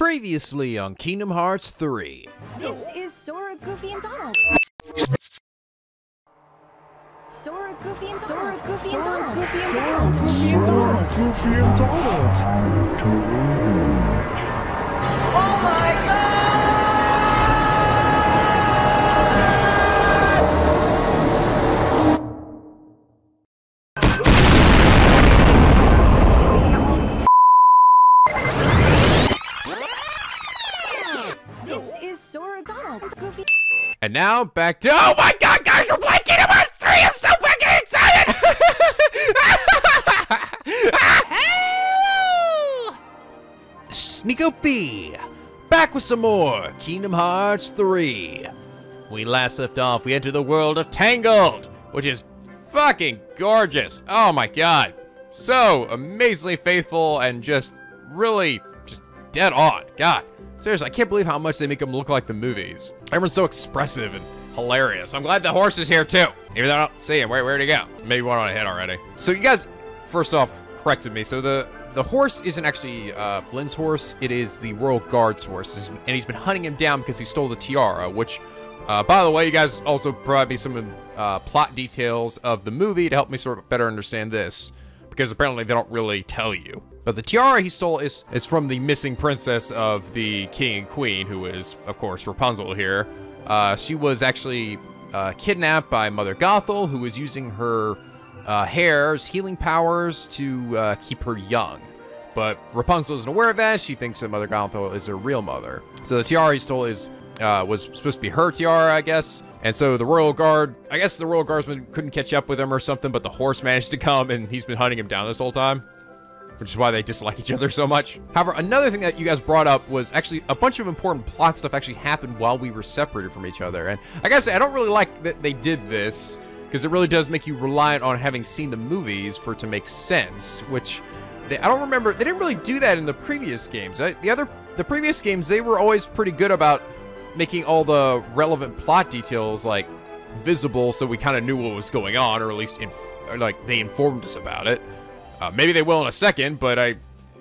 Previously on Kingdom Hearts 3. This is Sora, Goofy, and Donald. Sora, Goofy, and Donald. Oh my And now back to oh my god, guys, we're playing Kingdom Hearts 3. I'm so fucking excited! Hello, Sneakoopy, back with some more Kingdom Hearts 3. We last left off. We entered the world of Tangled, which is fucking gorgeous. Oh my god, so amazingly faithful and just really just dead on. God. Seriously, I can't believe how much they make them look like the movies. Everyone's so expressive and hilarious. I'm glad the horse is here too. Even though I don't see him, where'd he go? Maybe one on ahead already. So you guys, first off, corrected me. So the horse isn't actually Flynn's horse. It is the Royal Guard's horse. And he's been hunting him down because he stole the tiara, which, by the way, you guys also provided me some plot details of the movie to help me sort of better understand this. Because apparently they don't really tell you. But the tiara he stole is from the missing princess of the king and queen, who is, of course, Rapunzel here. She was actually kidnapped by Mother Gothel, who was using her hair's healing powers to keep her young. But Rapunzel isn't aware of that. She thinks that Mother Gothel is her real mother. So the tiara he stole was supposed to be her tiara, I guess. And so the Royal Guard, I guess the Royal Guardsman couldn't catch up with him or something, but the horse managed to come and he's been hunting him down this whole time, which is why they dislike each other so much. However, another thing that you guys brought up was actually a bunch of important plot stuff actually happened while we were separated from each other. And I gotta say, I don't really like that they did this because it really does make you reliant on having seen the movies for it to make sense, which I don't remember. They didn't really do that in the previous games. The previous games, they were always pretty good about making all the relevant plot details like visible so we kind of knew what was going on, or at least or, like, they informed us about it. Maybe they will in a second, but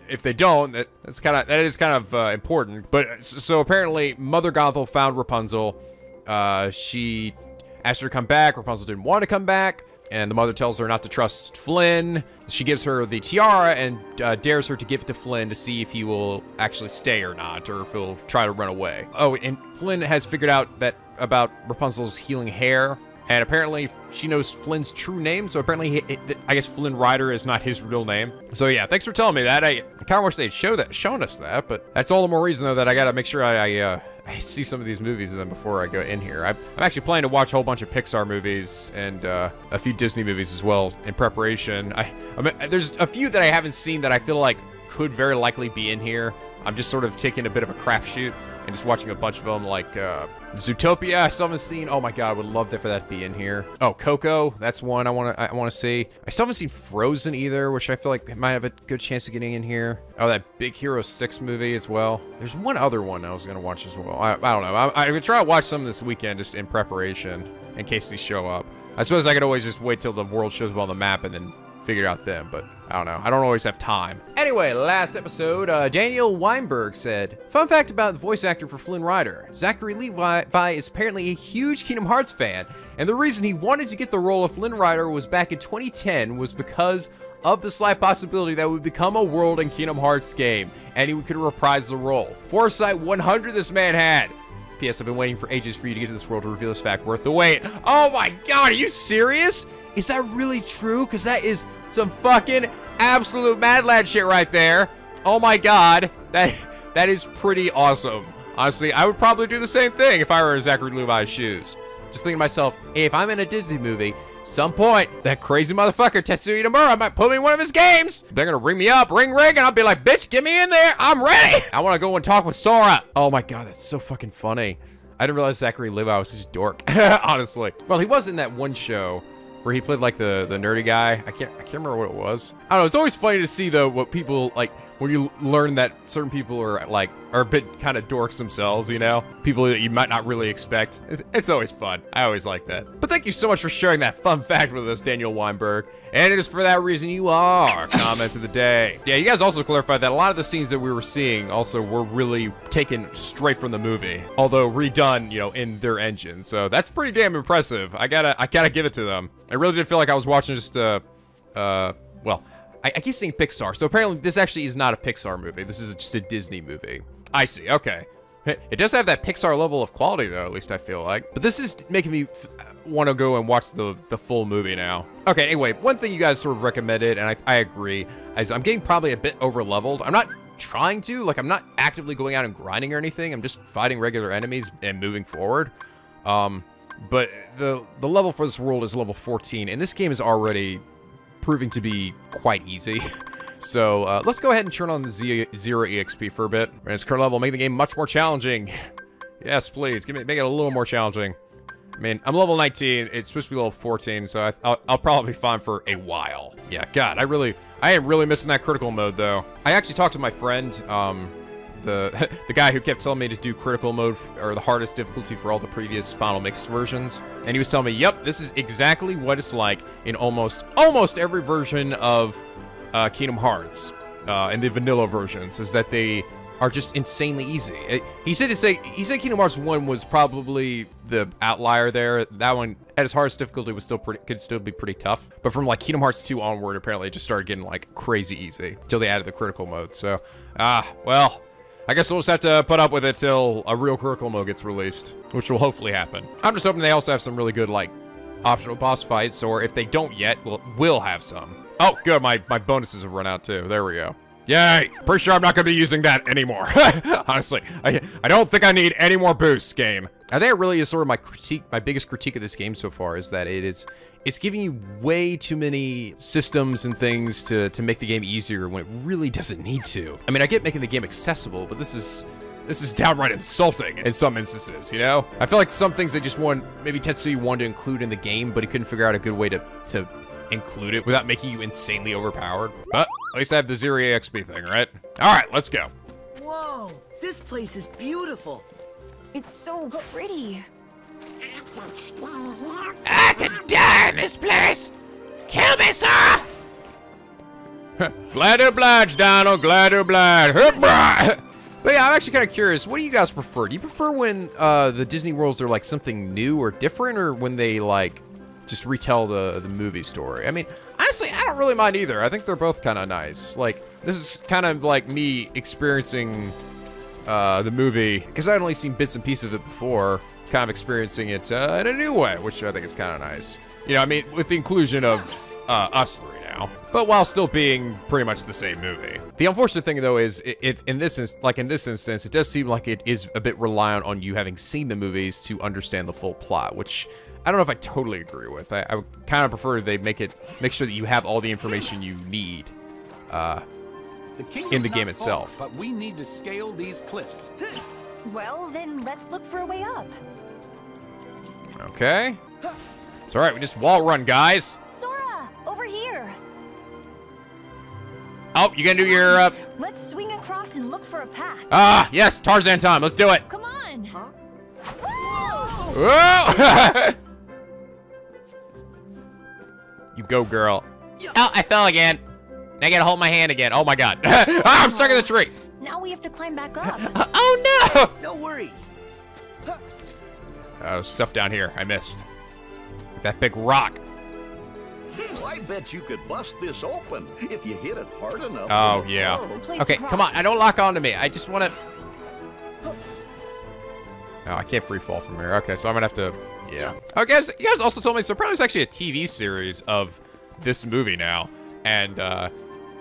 if they don't, that is kind of important. But so apparently, Mother Gothel found Rapunzel. She asked her to come back. Rapunzel didn't want to come back, and the mother tells her not to trust Flynn. She gives her the tiara and dares her to give it to Flynn to see if he will actually stay or not, or if he'll try to run away. Oh, and Flynn has figured out that about Rapunzel's healing hair. And apparently she knows Flynn's true name, so apparently, I guess Flynn Rider is not his real name. So yeah, thanks for telling me that. I kind of wish they'd shown us that, but that's all the more reason though that I gotta make sure I see some of these movies then before I go in here. I'm actually planning to watch a whole bunch of Pixar movies and a few Disney movies as well in preparation. I mean, there's a few that I haven't seen that I feel like could very likely be in here. I'm just sort of taking a bit of a crapshoot and just watching a bunch of them, like Zootopia. I still haven't seen. Oh my god, I would love that for that to be in here. Oh, Coco, that's one I want to see. I still haven't seen Frozen either, which I feel like might have a good chance of getting in here. Oh, that Big Hero 6 movie as well. There's one other one I was gonna watch as well. I don't know. I'm gonna try to watch some this weekend just in preparation in case these show up. I suppose I could always just wait till the world shows up on the map and then figure out them, but I don't know. I don't always have time. Anyway, last episode, Daniel Weinberg said, fun fact about the voice actor for Flynn Rider, Zachary Levi is apparently a huge Kingdom Hearts fan, and the reason he wanted to get the role of Flynn Rider was back in 2010 was because of the slight possibility that it would become a world in Kingdom Hearts game, and he could reprise the role. Foresight 100 this man had. P.S. I've been waiting for ages for you to get to this world to reveal this fact worth the wait. Oh my god, are you serious? Is that really true? Because that is some fucking absolute Mad Lad shit right there. Oh my god, that is pretty awesome. Honestly, I would probably do the same thing if I were in Zachary Levi's shoes. Just thinking to myself, hey, if I'm in a Disney movie, some point, that crazy motherfucker Tetsuya Nomura might put me in one of his games. They're gonna ring me up, ring, and I'll be like, bitch, get me in there, I'm ready. I wanna go and talk with Sora. Oh my god, that's so fucking funny. I didn't realize Zachary Levi was such a dork, honestly. Well, he was in that one show where he played like the nerdy guy. I can't remember what it was. I don't know, it's always funny to see though what people like where you learn that certain people are like a bit kind of dorks themselves, you know? People that you might not really expect. It's always fun. I always like that. But thank you so much for sharing that fun fact with us, Daniel Weinberg. And it is for that reason you are comment of the day. Yeah, you guys also clarified that a lot of the scenes that we were seeing also were really taken straight from the movie, although redone, you know, in their engine. So that's pretty damn impressive. I gotta give it to them. I really did feel like I was watching just well, I keep seeing Pixar, so apparently this actually is not a Pixar movie. This is just a Disney movie. I see, okay. It does have that Pixar level of quality, though, at least I feel like. But this is making me want to go and watch the full movie now. Okay, anyway, one thing you guys sort of recommended, and I agree, is I'm getting probably a bit over-leveled. I'm not trying to, like, I'm not actively going out and grinding or anything. I'm just fighting regular enemies and moving forward. But the level for this world is level 14, and this game is already proving to be quite easy. So let's go ahead and turn on the zero EXP for a bit. And its current level, make the game much more challenging. Yes, please, make it a little more challenging. I mean, I'm level 19, it's supposed to be level 14, so I'll probably be fine for a while. Yeah, God, I am really missing that critical mode, though. I actually talked to my friend, the guy who kept telling me to do critical mode or the hardest difficulty for all the previous Final Mix versions, and he was telling me, yep, this is exactly what it's like in almost every version of Kingdom Hearts, and the vanilla versions, is that they are just insanely easy. He said Kingdom Hearts 1 was probably the outlier there. That one, at its hardest difficulty, was could still be pretty tough. But from like Kingdom Hearts 2 onward, apparently it just started getting like crazy easy till they added the critical mode. So, well, I guess we'll just have to put up with it till a real critical mode gets released, which will hopefully happen. I'm just hoping they also have some really good, like, optional boss fights, or if they don't yet, we'll have some. Oh, good, my bonuses have run out too. There we go. Yay! Pretty sure I'm not gonna be using that anymore. Honestly, I don't think I need any more boosts, game. I think it really is sort of my biggest critique of this game so far is that it's giving you way too many systems and things to make the game easier when it really doesn't need to. I mean, I get making the game accessible, but this is downright insulting in some instances, you know? I feel like some things they just maybe Tetsuya wanted to include in the game, but he couldn't figure out a good way to include it without making you insanely overpowered. But at least I have the zero EXP thing, right? All right, let's go. Whoa, this place is beautiful. It's so pretty. I could die in this place. Kill me, Sora! Glad to oblige, Donald. Glad to oblige. But yeah, I'm actually kind of curious. What do you guys prefer? Do you prefer when the Disney worlds are like something new or different, or when they like just retell the movie story? I mean, honestly, I don't really mind either. I think they're both kind of nice. Like, this is kind of like me experiencing the movie, because I've only seen bits and pieces of it before, kind of experiencing it in a new way, which I think is kind of nice. You know, I mean, with the inclusion of us three now, but while still being pretty much the same movie. The unfortunate thing, though, is if in this instance, it does seem like it is a bit reliant on you having seen the movies to understand the full plot, which I don't know if I totally agree with. I kind of prefer they make sure that you have all the information you need in the game itself. But we need to scale these cliffs. Well, then let's look for a way up. Okay. It's all right. We just wall run, guys. Sora, over here. Oh, you gonna do your Let's swing across and look for a path. Ah, yes, Tarzan time. Let's do it. Come on. Huh? Whoa! You go, girl. Oh, I fell again. Now I gotta hold my hand again. Oh my God. Ah, I'm stuck in the tree. Now we have to climb back up. Oh no! No worries. Stuff down here. I missed. With that big rock. Well, I bet you could bust this open if you hit it hard enough. Oh yeah. Okay, come on. I don't lock onto me. I just want to. Oh, I can't free fall from here. Okay, so I'm gonna have to, yeah. Oh, guys, you guys also told me, so probably it's actually a TV series of this movie now. And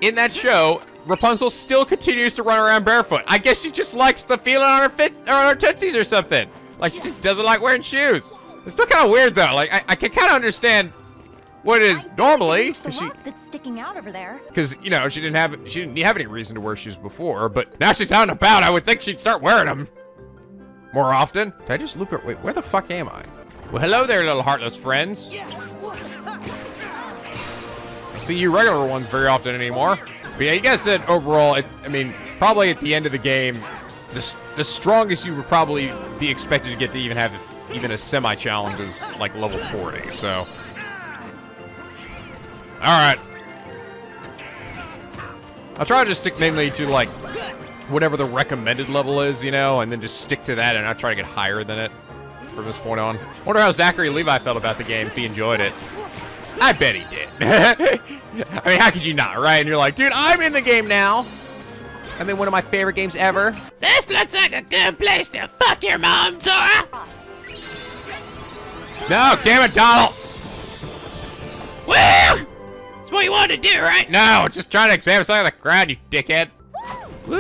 in that show, Rapunzel still continues to run around barefoot. I guess she just likes the feeling on her tootsies or something. Like, she just doesn't like wearing shoes. It's still kind of weird, though. Like, I can kind of understand what it is normally. That's sticking out over there. Because, you know, she didn't have any reason to wear shoes before, but now she's out and about, I would think she'd start wearing them more often. Did I just loop it? Wait, where the fuck am I? Well, hello there, little heartless friends. I see you regular ones very often anymore. But yeah, you guys said overall, I mean, probably at the end of the game, the strongest you would probably be expected to get to even have even a semi-challenge is like level 40, so. Alright. I'll try to just stick mainly to like whatever the recommended level is, you know, and then just stick to that and not try to get higher than it from this point on. I wonder how Zachary Levi felt about the game, if he enjoyed it. I bet he did. I mean, how could you not, right? And you're like, dude, I'm in the game now. I'm in one of my favorite games ever. This looks like a good place to fuck your mom, Zora. No, damn it, Donald. Woo! That's what you wanted to do, right? No, just trying to examine something on the ground, you dickhead. Woo!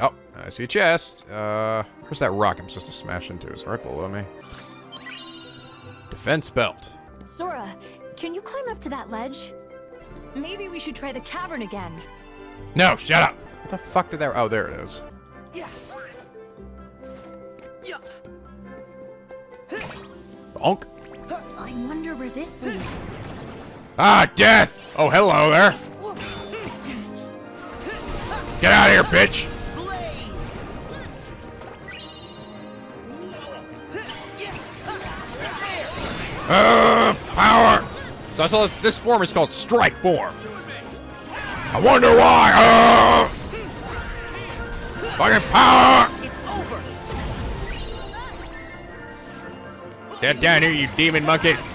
Oh, I see a chest. Where's that rock I'm supposed to smash into? It's right below me. Defense belt. Sora, can you climb up to that ledge? Maybe we should try the cavern again. No, shut up. What the fuck did that? Oh, there it is. Yeah. Yeah. Bonk. I wonder where this leads. Ah, death. Oh, hello there. Get out of here, bitch. Power! So I saw this form is called Strike Form. I wonder why! Fucking power! It's over. Get down here, you demon monkeys!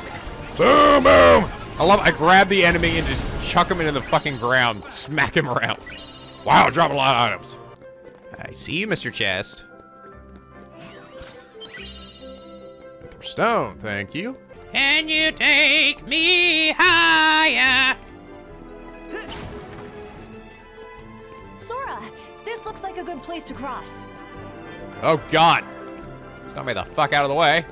Boom, boom! I grab the enemy and just chuck him into the fucking ground. Smack him around. Wow, drop a lot of items. I see you, Mr. Chest. Stone, thank you. Can you take me higher? Sora, this looks like a good place to cross. Oh God. Stop me the fuck out of the way.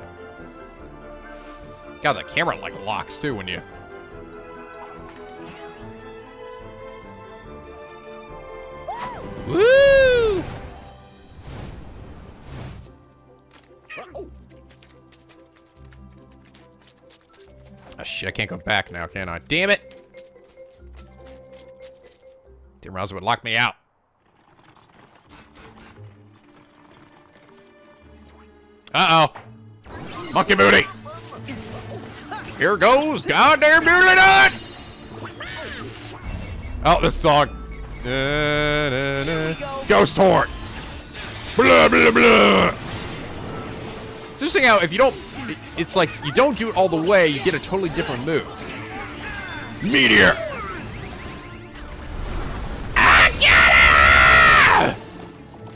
God, the camera like locks too when you. Woo! Oh, shit, I can't go back now, can I? Damn it! Damn, Rosa would lock me out. Uh-oh. Monkey booty! Here goes goddamn nearly done! Oh, this song. Da, da, da. Ghost Horn! Blah, blah, blah! It's interesting how if you don't... It's like, you don't do it all the way, you get a totally different move. Meteor! I got it!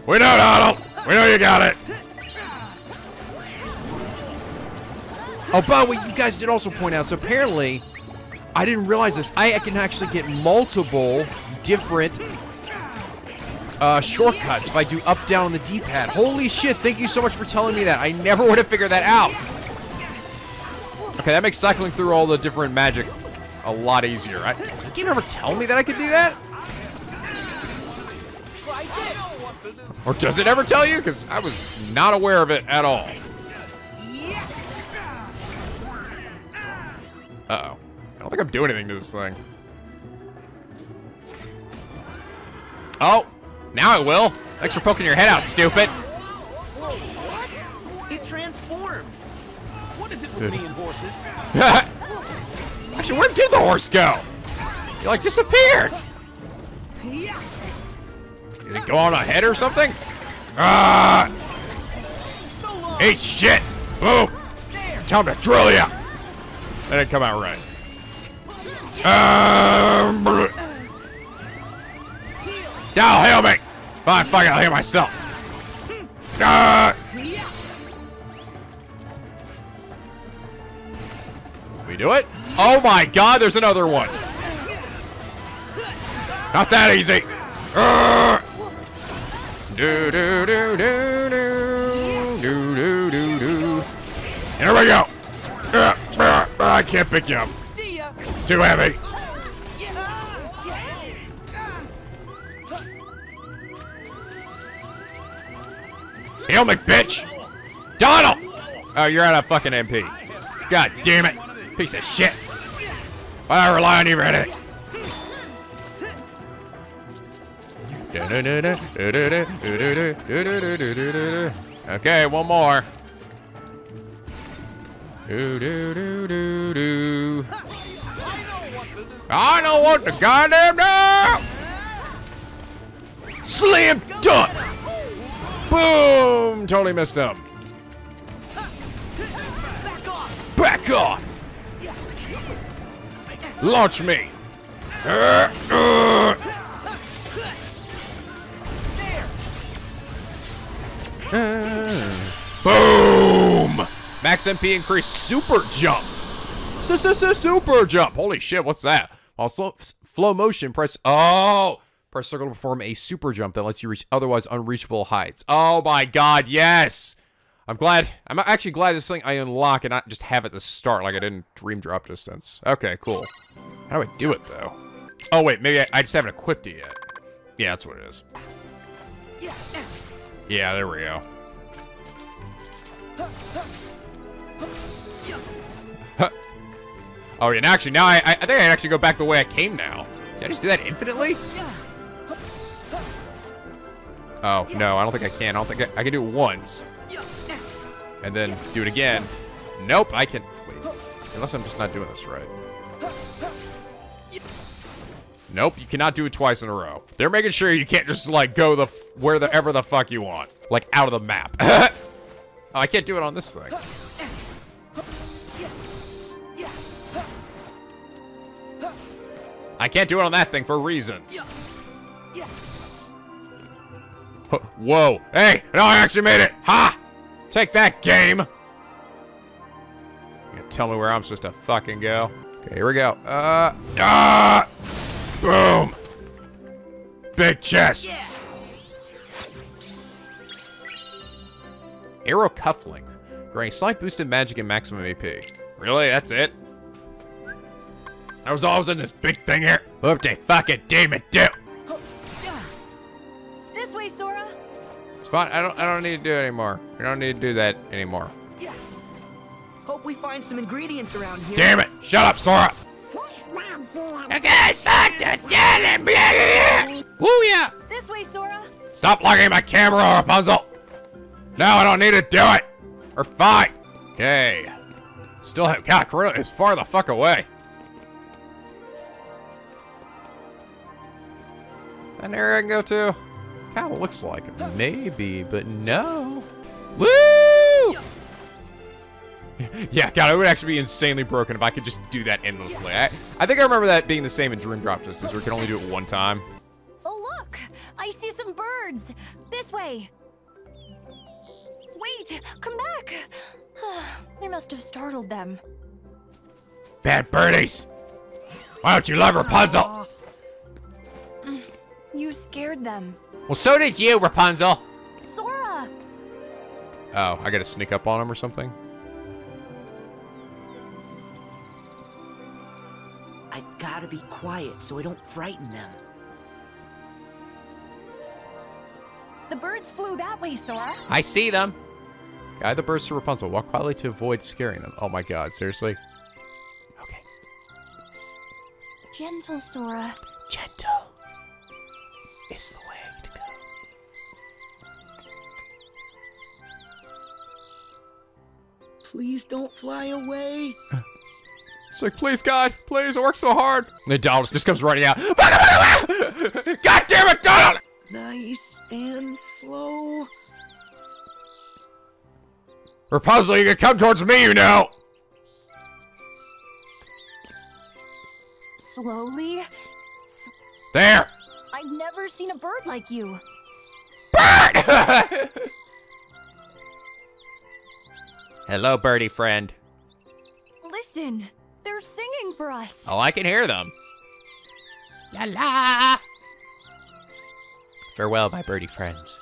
We know, Donald! We know you got it! Oh, by the way, you guys did also point out, so apparently, I didn't realize this, I can actually get multiple different shortcuts if I do up, down on the D-pad. Holy shit, thank you so much for telling me that. I never would have figured that out. Okay, that makes cycling through all the different magic a lot easier. Did the game ever tell me that I could do that? Or does it ever tell you? Because I was not aware of it at all. Uh-oh. I don't think I'm doing anything to this thing. Oh, now I will. Thanks for poking your head out, stupid. What? It transformed. What is it with me and horses? Actually, where did the horse go? He like disappeared. Did it go on ahead or something? Hey, shit. Boom. Time to drill ya. That didn't come out right. Now heal me. Fine, fuck it, I'll heal myself. We do it? Oh my God, there's another one. Not that easy. Do, do, do, do, do, do, do, do, do. Here we go. I can't pick you up. Too heavy. Heal me, bitch! Donald! Oh, you're out of fucking MP. God damn it. Piece of shit. I rely on you, Reddit. Okay, one more. I don't want the goddamn no! Slam dunk! Boom! Totally messed up. Back off! Launch me! Boom! Max MP increased super jump. Super jump. Holy shit, what's that? Also, flow motion, press circle to perform a super jump that lets you reach otherwise unreachable heights. Oh my god, yes! I'm actually glad this thing I unlock and not just have it to start like I did in Dream Drop Distance. Okay, cool. How do I do it though? Oh wait, maybe I just haven't equipped it yet. Yeah, that's what it is. Yeah, there we go. Huh. Oh, and actually, now I think I can actually go back the way I came now. Did I just do that infinitely? Oh, no, I don't think I can. I don't think I can do it once. And then do it again. Nope, I can. Wait. Unless I'm just not doing this right. Nope, you cannot do it twice in a row. They're making sure you can't just, like, go the wherever the fuck you want. Like, out of the map. Oh, I can't do it on this thing. I can't do it on that thing for reasons. Whoa. Hey, no, I actually made it. Ha! Take that, game. You can tell me where I'm supposed to fucking go. Okay, here we go. Boom. Big chest. Yeah. Arrow cufflink. Great. Slight boost in magic and maximum AP. Really? That's it? I was always in this big thing here. What the fucking demon do? This way, Sora. It's fine. I don't need to do it anymore. We don't need to do that anymore. Yeah. Hope we find some ingredients around here. Damn it! Shut up, Sora. Okay, woo yeah! This way, Sora. Stop locking my camera, Rapunzel. Now I don't need to do it. We're fine. Okay. Still have God, Corona is far the fuck away. An area I can go to? Kind of looks like it. Maybe, but no. Woo! Yeah, God, it would actually be insanely broken if I could just do that endlessly. I think I remember that being the same in Dream Drop Distance, where you can only do it one time. Oh, look! I see some birds! This way! Wait, come back! I must have startled them. Bad birdies! Why don't you love Rapunzel? You scared them. Well, so did you, Rapunzel. Sora. Oh, I gotta sneak up on him or something? I've gotta be quiet so I don't frighten them. The birds flew that way, Sora. I see them. Guide the birds to Rapunzel. Walk quietly to avoid scaring them. Oh my god, seriously? Okay. Gentle, Sora. Gentle. It's the way to go. Please don't fly away. It's like, please, God, please, I work so hard. And then Donald just comes running out. God damn it, Donald! Nice and slow. Rapunzel, you can come towards me, you know. Slowly. There. I've never seen a bird like you. Bird! Hello, birdie friend. Listen, they're singing for us. Oh, I can hear them. La la. Farewell, my birdie friends.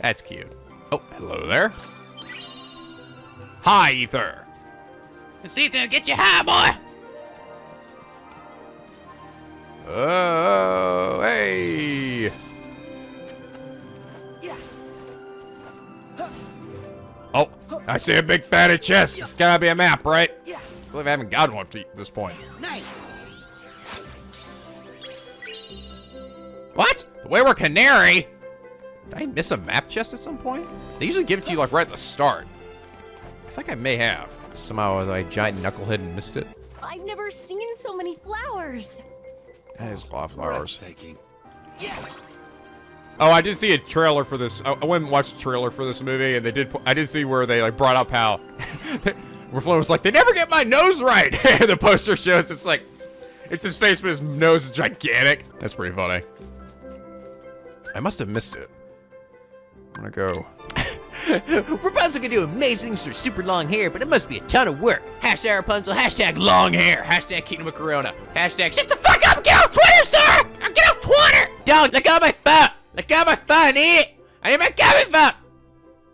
That's cute. Oh, hello there. Hi, Ether. This Ether, get you high, boy. Oh, hey! Yeah. Oh, I see a big fatty chest. It's gotta be a map, right? Yeah. I believe I haven't gotten one to this point. Nice. What? The Wayward Canary? Did I miss a map chest at some point? They usually give it to you like right at the start. I think I may have. Somehow I was like a giant knucklehead and missed it. I've never seen so many flowers. That is a lot of flowers. Taking. Yeah. Oh, I did see a trailer for this. I went and watched a trailer for this movie, and they did. I did see where they like brought up how Flynn was like, they never get my nose right. The poster shows it's like, it's his face, but his nose is gigantic. That's pretty funny. I must have missed it. I'm gonna go. Rapunzel can do amazing things with her super long hair, but it must be a ton of work. Hashtag Rapunzel, hashtag long hair, hashtag Kingdom of Corona, hashtag shut the fuck up, get off Twitter, sir! Or get off Twitter! Dog, look out my phone! Look out my phone, eat it! I need my coffee phone!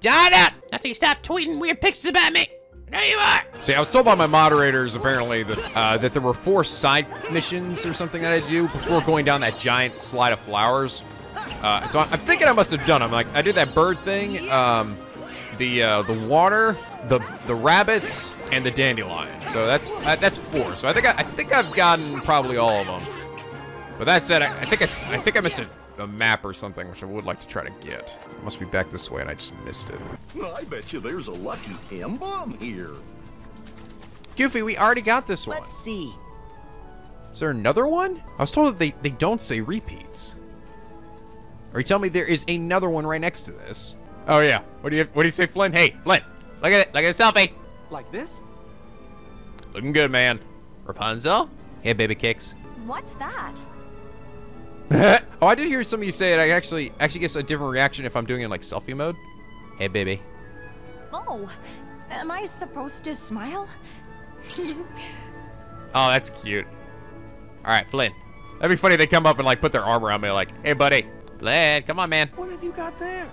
Donna! Not till you stop tweeting weird pictures about me! There you are! See, I was told by my moderators, apparently, that there were 4 side missions or something that I do before going down that giant slide of flowers. So I'm thinking I must have done them. Like, I did that bird thing, the water, the rabbits, and the dandelion. So that's 4. So I think I've gotten probably all of them. But that said, I think I missed a map or something, which I would like to try to get. It must be back this way, and I just missed it. Well, I bet you there's a lucky M-bomb here. Goofy, we already got this one. Let's see. Is there another one? I was told that they don't say repeats. Or you tell me there is another one right next to this. Oh yeah. What do you say, Flynn? Hey, Flynn, look at it. Look at the selfie. Like this? Looking good, man. Rapunzel? Hey, baby cakes. What's that? Oh, I did hear some of you say it. I actually gets a different reaction if I'm doing it in like selfie mode. Hey, baby. Oh, am I supposed to smile? Oh, that's cute. All right, Flynn. That'd be funny if they come up and like put their arm around me like, hey, buddy. Flynn, come on, man. What have you got there?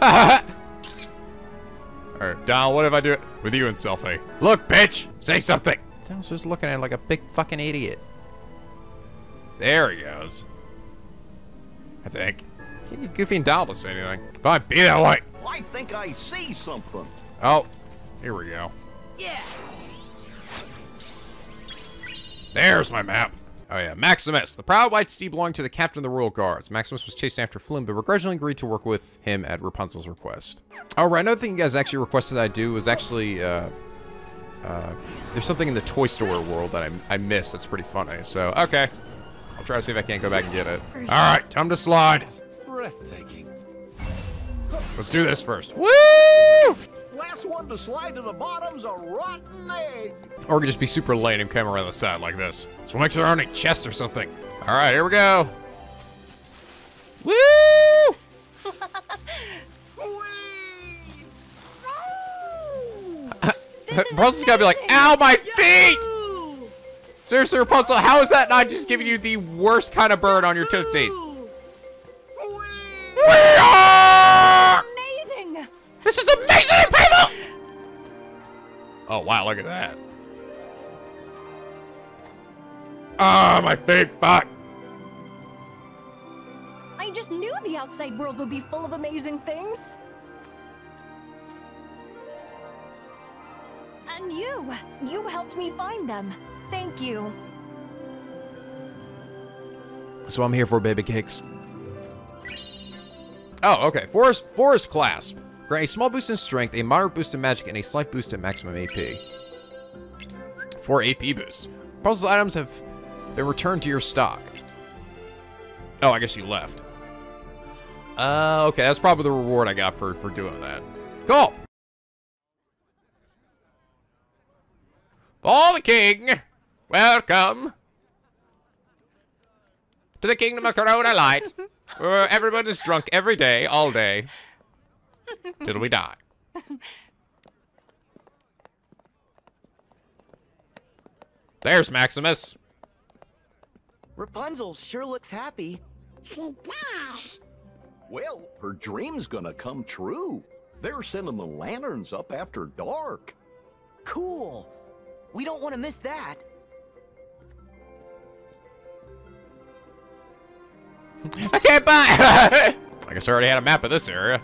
Alright, Donald, what if I do it with you and selfie? Look, bitch! Say something! Donald's just looking at him like a big fucking idiot. There he goes. I think. Can't get Goofy and Donald to say anything. Fine, be that way! I think I see something. Oh, here we go. Yeah! There's my map. Oh yeah, Maximus. The proud white steed belonged to the captain of the royal guards. Maximus was chasing after Flynn, but begrudgingly agreed to work with him at Rapunzel's request. All right, another thing you guys actually requested that I do was actually, there's something in the Toy Story world that I missed that's pretty funny, so, okay. I'll try to see if I can't go back and get it. All right, time to slide. Breathtaking. Let's do this first. Woo! Last one to slide to the bottom's a rotten egg. Or we could just be super late and come around the side like this. So we'll make sure there aren't any chests or something. All right, here we go. Woo! Rapunzel's gotta be like, ow, my feet! Seriously, Rapunzel, how is that not just giving you the worst kind of burn on your tootsies? We are! Amazing! This is amazing, people! Oh, wow, look at that. Ah, my feet, fuck. I just knew the outside world would be full of amazing things. And you helped me find them. Thank you. So I'm here for baby cakes. Oh, okay, forest clasp. Grant a small boost in strength, a moderate boost in magic, and a slight boost in maximum AP. 4 AP boosts. Puzzle items have been returned to your stock. Oh, I guess you left. Okay, that's probably the reward I got for doing that. Cool. For the king, welcome to the Kingdom of Corona Light, where everyone is drunk every day, all day, till we die. There's Maximus. Rapunzel sure looks happy. She does. Well, her dream's gonna come true. They're sending the lanterns up after dark. Cool. We don't want to miss that. I can't buy. I guess I already had a map of this area.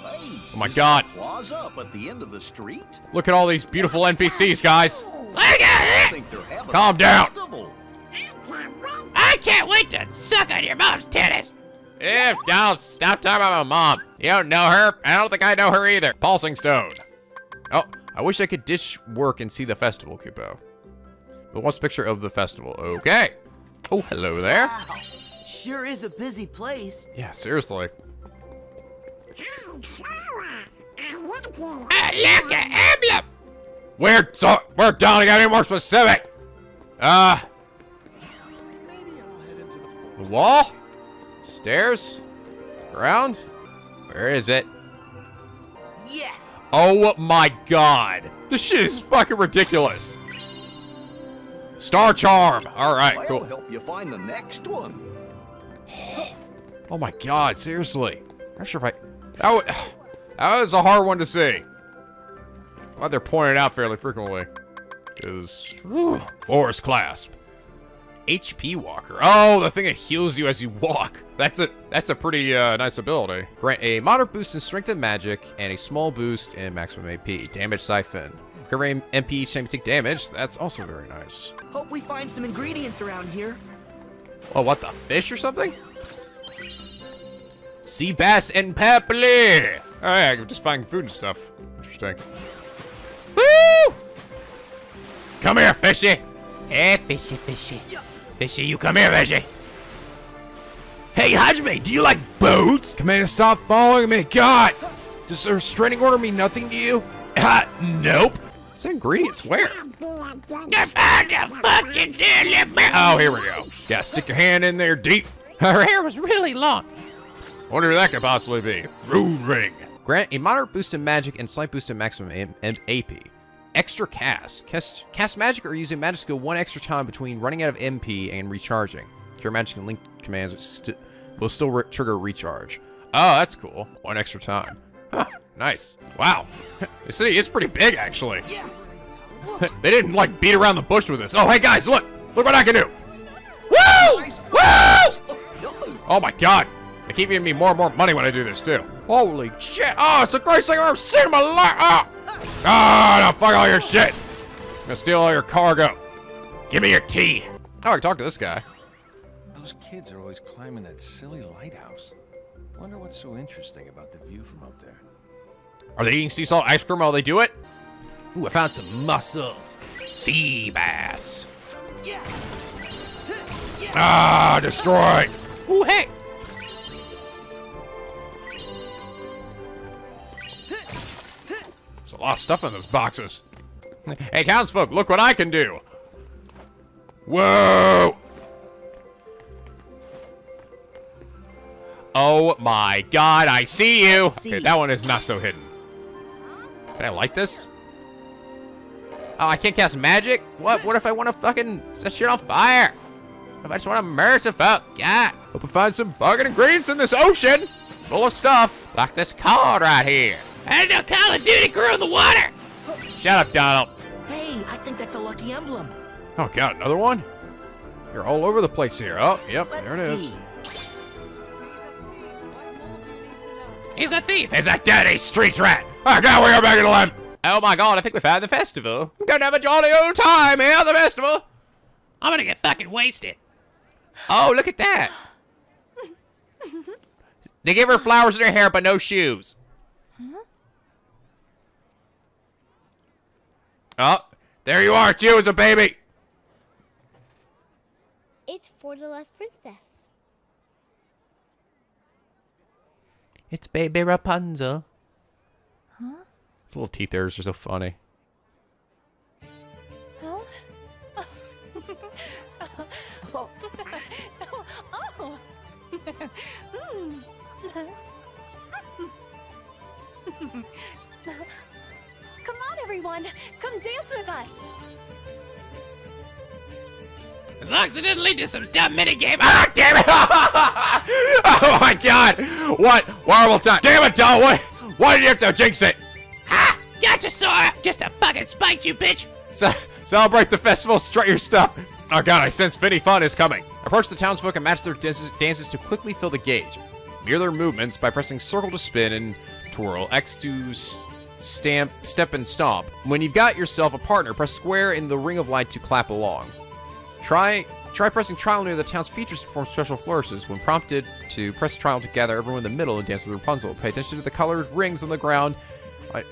Hey, Oh my god. Up at the end of the street? Look at all these beautiful NPCs, guys. Calm down. I can't wait to suck on your mom's titties. Yeah, Donald, stop talking about my mom. You don't know her. I don't think I know her either. Pulsing stone. Oh, I wish I could dish work and see the festival, Kupo. But what's a picture of the festival? Okay. Oh, hello there. Wow. Sure is a busy place. Yeah, seriously. Oh, Sora. Look at emblem. We're down. I gotta be more specific. Maybe I'll head into the wall, stairs, ground. Where is it? Yes. Oh my God! This shit is fucking ridiculous. Star charm. All right, cool. I'll help you find the next one. Oh my God! Seriously, I'm not sure if I. Oh. That was a hard one to see. Glad they're pointed out fairly frequently. Is Forest Clasp. HP Walker. Oh, the thing that heals you as you walk. That's a pretty nice ability. Grant a moderate boost in strength and magic and a small boost in maximum AP. Damage siphon. Current MP each time you take damage. That's also very nice. Hope we find some ingredients around here. Oh, what the fish or something? Sea bass and papali. Oh yeah, I can just find food and stuff. Interesting. Woo! Come here, fishy! Hey, fishy, fishy. Fishy, you come here, fishy! Hey, Hajime, do you like boats? Commander, stop following me! God! Does the restraining order mean nothing to you? Nope. Is that ingredients? Where? Oh, here we go. Yeah, stick your hand in there deep. Her hair was really long. I wonder who that could possibly be. Rune ring. Grant a moderate boost in magic and slight boost in maximum and AP. Extra cast. Cast magic or use a magic skill one extra time between running out of MP and recharging. Cure magic and link commands will still trigger recharge. Oh, that's cool. One extra time. Huh, nice. Wow. The city is pretty big, actually. They didn't, like, beat around the bush with this. Oh, hey, guys, look. Look what I can do. Woo! Woo! Oh, my God. They keep giving me more and more money when I do this, too. Holy shit. Oh, it's the greatest thing I've ever seen in my life. Oh, no, fuck all your shit. I'm gonna steal all your cargo. Give me your tea. Oh, I can talk to this guy. Those kids are always climbing that silly lighthouse. Wonder what's so interesting about the view from up there. Are they eating sea salt ice cream while they do it? Ooh, I found some mussels. Sea bass. Ah, destroy. Ooh, hey. A lot of stuff in those boxes. Hey, townsfolk, look what I can do. Whoa. Oh my God, I see you. Okay, that one is not so hidden. Can I like this? Oh, I can't cast magic? What if I want to fucking set shit on fire? If I just want to immerse the fuck? Yeah. Hope I find some fucking ingredients in this ocean full of stuff. Like this card right here. I didn't know Call of Duty grew in the water! Shut up, Donald. Hey, I think that's a lucky emblem. Oh, God, another one? You're all over the place here. Oh, yep, there it is. He's a thief. He's a dirty street rat. Oh, God, we are back in the land. Oh, my God, I think we found the festival. I'm gonna have a jolly old time here at the festival. I'm gonna get fucking wasted. Oh, look at that. They gave her flowers in her hair, but no shoes. Oh, there you are, too, as a baby. It's for the last princess. It's baby Rapunzel. Huh? Those little teeth there are so funny. Huh? Oh. Oh. Come on, everyone. Come dance with us. As long as it didn't lead to some dumb minigame. Ah, damn it! Oh, my God. What? Horrible time. Damn it, doll. Why did you have to jinx it? Ha! Gotcha, Sora. Just to fucking spite you, bitch. Celebrate the festival. Strut your stuff. Oh, God. I sense Finny Fun is coming. Approach the townsfolk and match their dances to quickly fill the gauge. Mirror their movements by pressing circle to spin and twirl, X to step and stomp. When you've got yourself a partner, press square in the ring of light to clap along. Try pressing trial near the town's features to perform special flourishes. When prompted to press trial to gather everyone in the middle and dance with Rapunzel. Pay attention to the colored rings on the ground.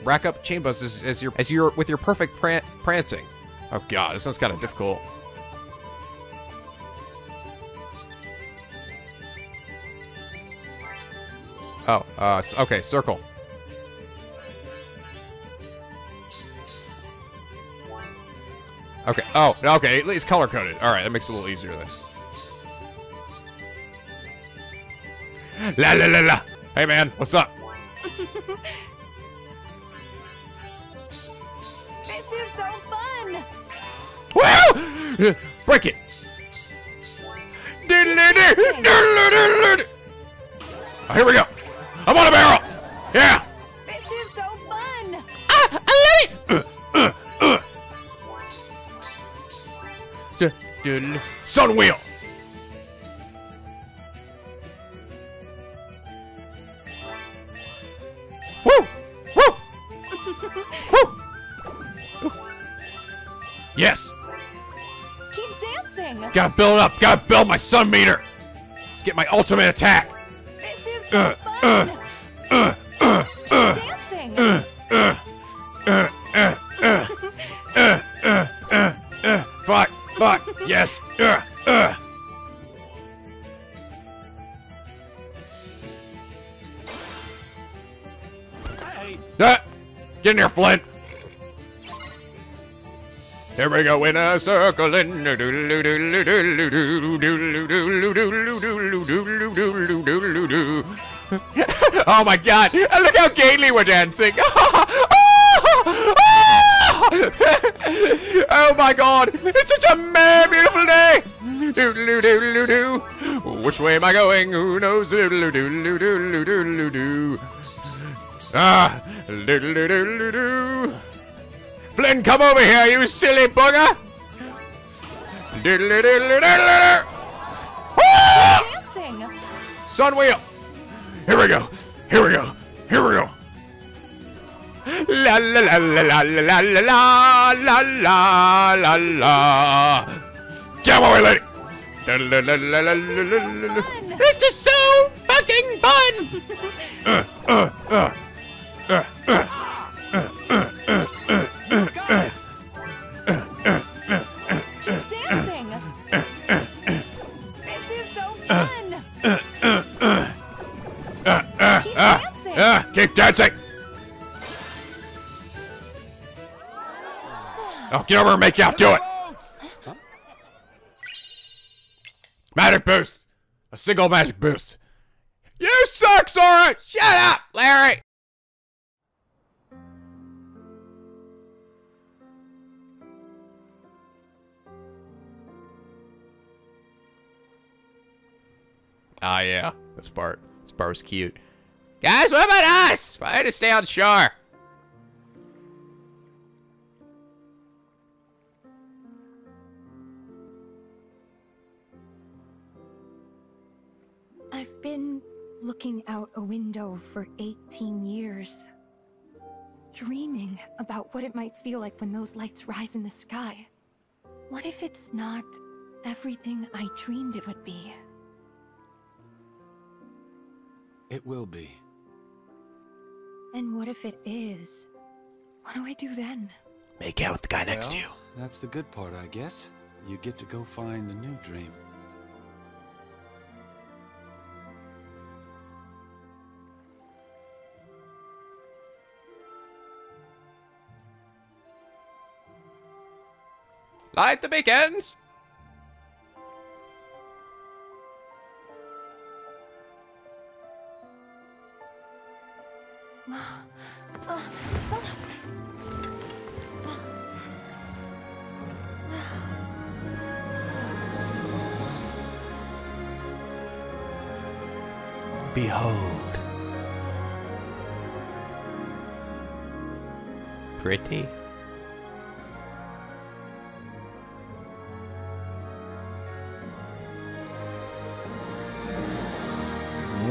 Rack up chain buzzes as you're with your perfect prancing. Oh god, this one's kind of difficult. Oh, okay, circle. Okay, oh, okay, at least color-coded. Alright, that makes it a little easier then. La la la la! Hey man, what's up? This is so fun! Woo! Break it! Oh, here we go! I'm on a barrel! Yeah! This is so fun! Ah! I love it! Sun wheel. Woo! Woo! Woo! Yes. Keep dancing. Gotta build up. Gotta build my sun meter. Get my ultimate attack. This is so fun. Keep dancing. Fuck! Yes! Hey. Get in here, Flynn! Here we go in a circle and oh my god! Look how gaily we're dancing! Oh my god! It's such a mad, beautiful day! Which way am I going? Who knows? Ah! Flynn, come over here, you silly bugger! Sun wheel! Here we go! Here we go! Here we go! La la la la la la la la la la la la. Get away, lady. La la la la la la la. This is so fucking fun. Dancing. This is so fun. Keep dancing. Oh, get over and make out. Do it. Huh? Magic boost. A single magic boost. You suck, Sora. Shut up, Larry. Ah, yeah. This part. This part was cute. Guys, what about us? Why did it stay on shore? I've been looking out a window for 18 years, dreaming about what it might feel like when those lights rise in the sky. What if it's not everything I dreamed it would be? It will be. And what if it is? What do I do then? Make out with the guy next to you. That's the good part, I guess. You get to go find a new dream. Light the beacons! Behold. Pretty.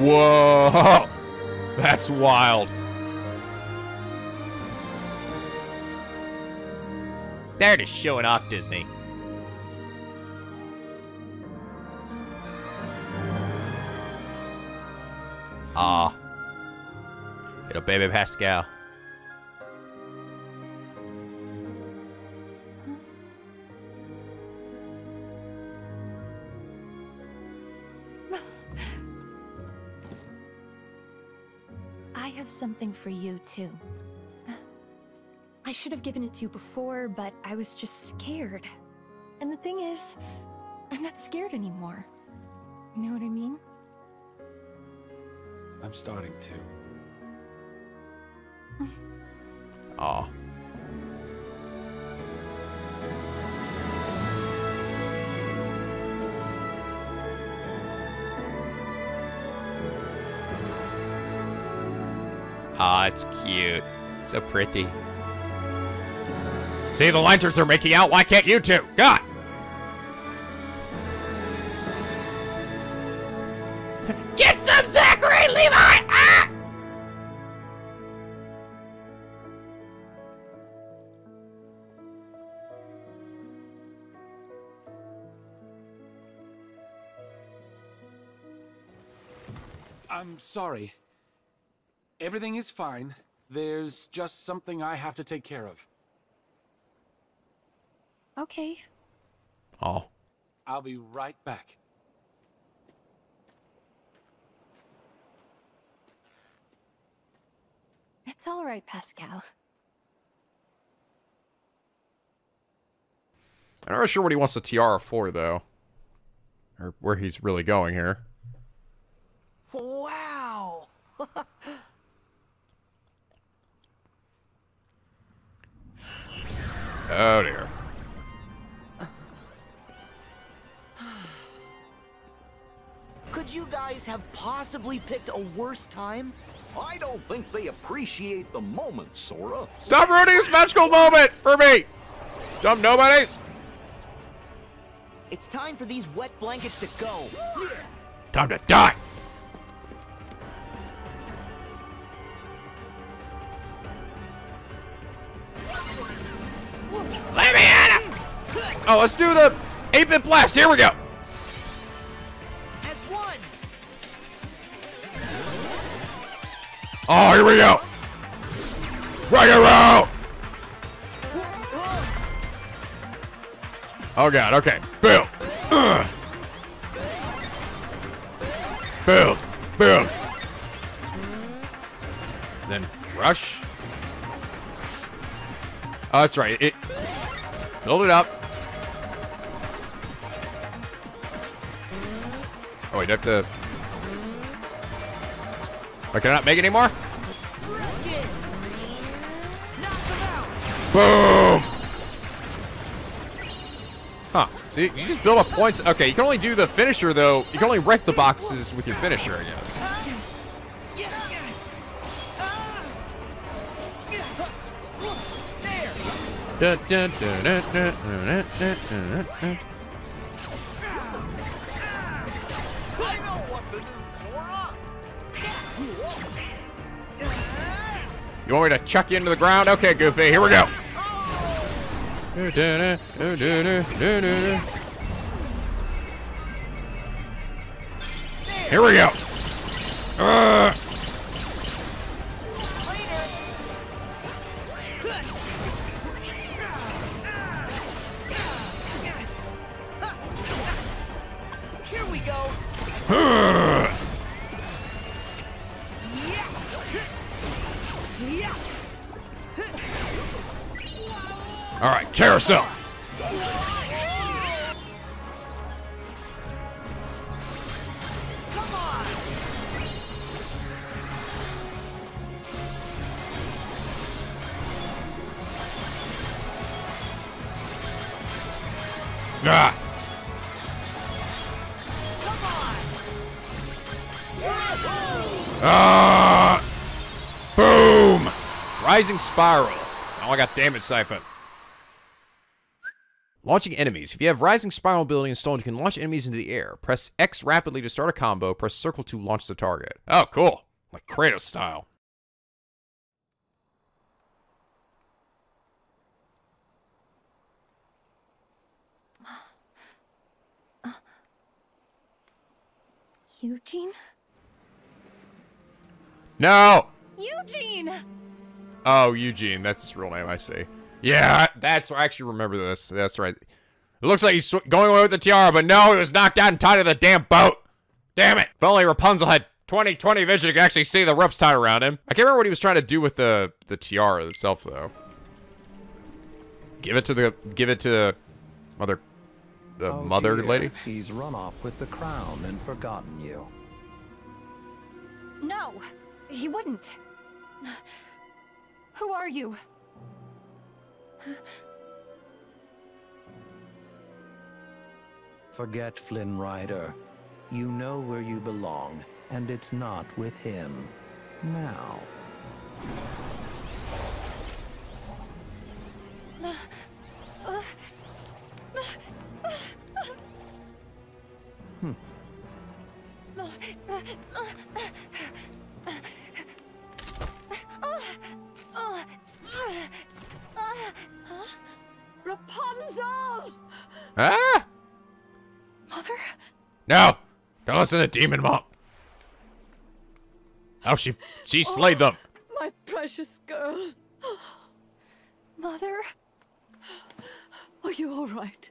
Whoa! That's wild. They're just showing off, Disney. Aw. Little baby Pascal. I have something for you, too. I should have given it to you before, but I was just scared. And the thing is, I'm not scared anymore. You know what I mean? I'm starting to. Aw. Aw, it's cute. It's so pretty. See, the Lenters are making out. Why can't you two? God! Get some Zachary Levi! Ah! I'm sorry. Everything is fine. There's just something I have to take care of. Okay. Oh. I'll be right back. It's all right, Pascal. I'm not sure what he wants the tiara for, though. Or where he's really going here. Wow! Oh, dear. Could you guys have possibly picked a worse time? I don't think they appreciate the moment, Sora. Stop ruining this magical moment for me! Dumb nobodies! It's time for these wet blankets to go. Time to die! Let me at him! Oh, let's do the 8-bit blast. Here we go. Oh, here we go! Right around! Oh god, okay. Boom! Boom! Boom! Then rush. Oh, that's right. It build it up. Oh, wait, I have to... Oh, can I not make it anymore? Boom! Huh. So you just build up points. Okay, you can only do the finisher, though. You can only wreck the boxes with your finisher, I guess. Dun, dun, dun, dun, dun, dun, dun, dun, dun. You want me to chuck you into the ground? Okay, Goofy, here we go. Here we go. Here we go. All right, carousel. Come on. Ah. Come on. Ah. Boom. Rising spiral. Now I got damage siphon. Launching enemies. If you have rising spiral ability installed, you can launch enemies into the air. Press X rapidly to start a combo. Press circle to launch the target. Oh, cool. Like Kratos style. Eugene? No! Eugene! Oh, Eugene. That's his real name, I see. Yeah, that's... I actually remember this. That's right. It looks like he's going away with the tiara, but no, he was knocked out and tied to the damn boat. Damn it. If only Rapunzel had 20/20 vision, he could actually see the ropes tied around him. I can't remember what he was trying to do with the tiara itself, though. Give it to the mother lady. He's run off with the crown and forgotten you. No, he wouldn't. Who are you? Forget Flynn Rider. You know where you belong, and it's not with him. Now. Rapunzel! Ah! Mother? No! Don't listen to the demon mom. Oh, she slayed them. My precious girl. Mother? Are you all right?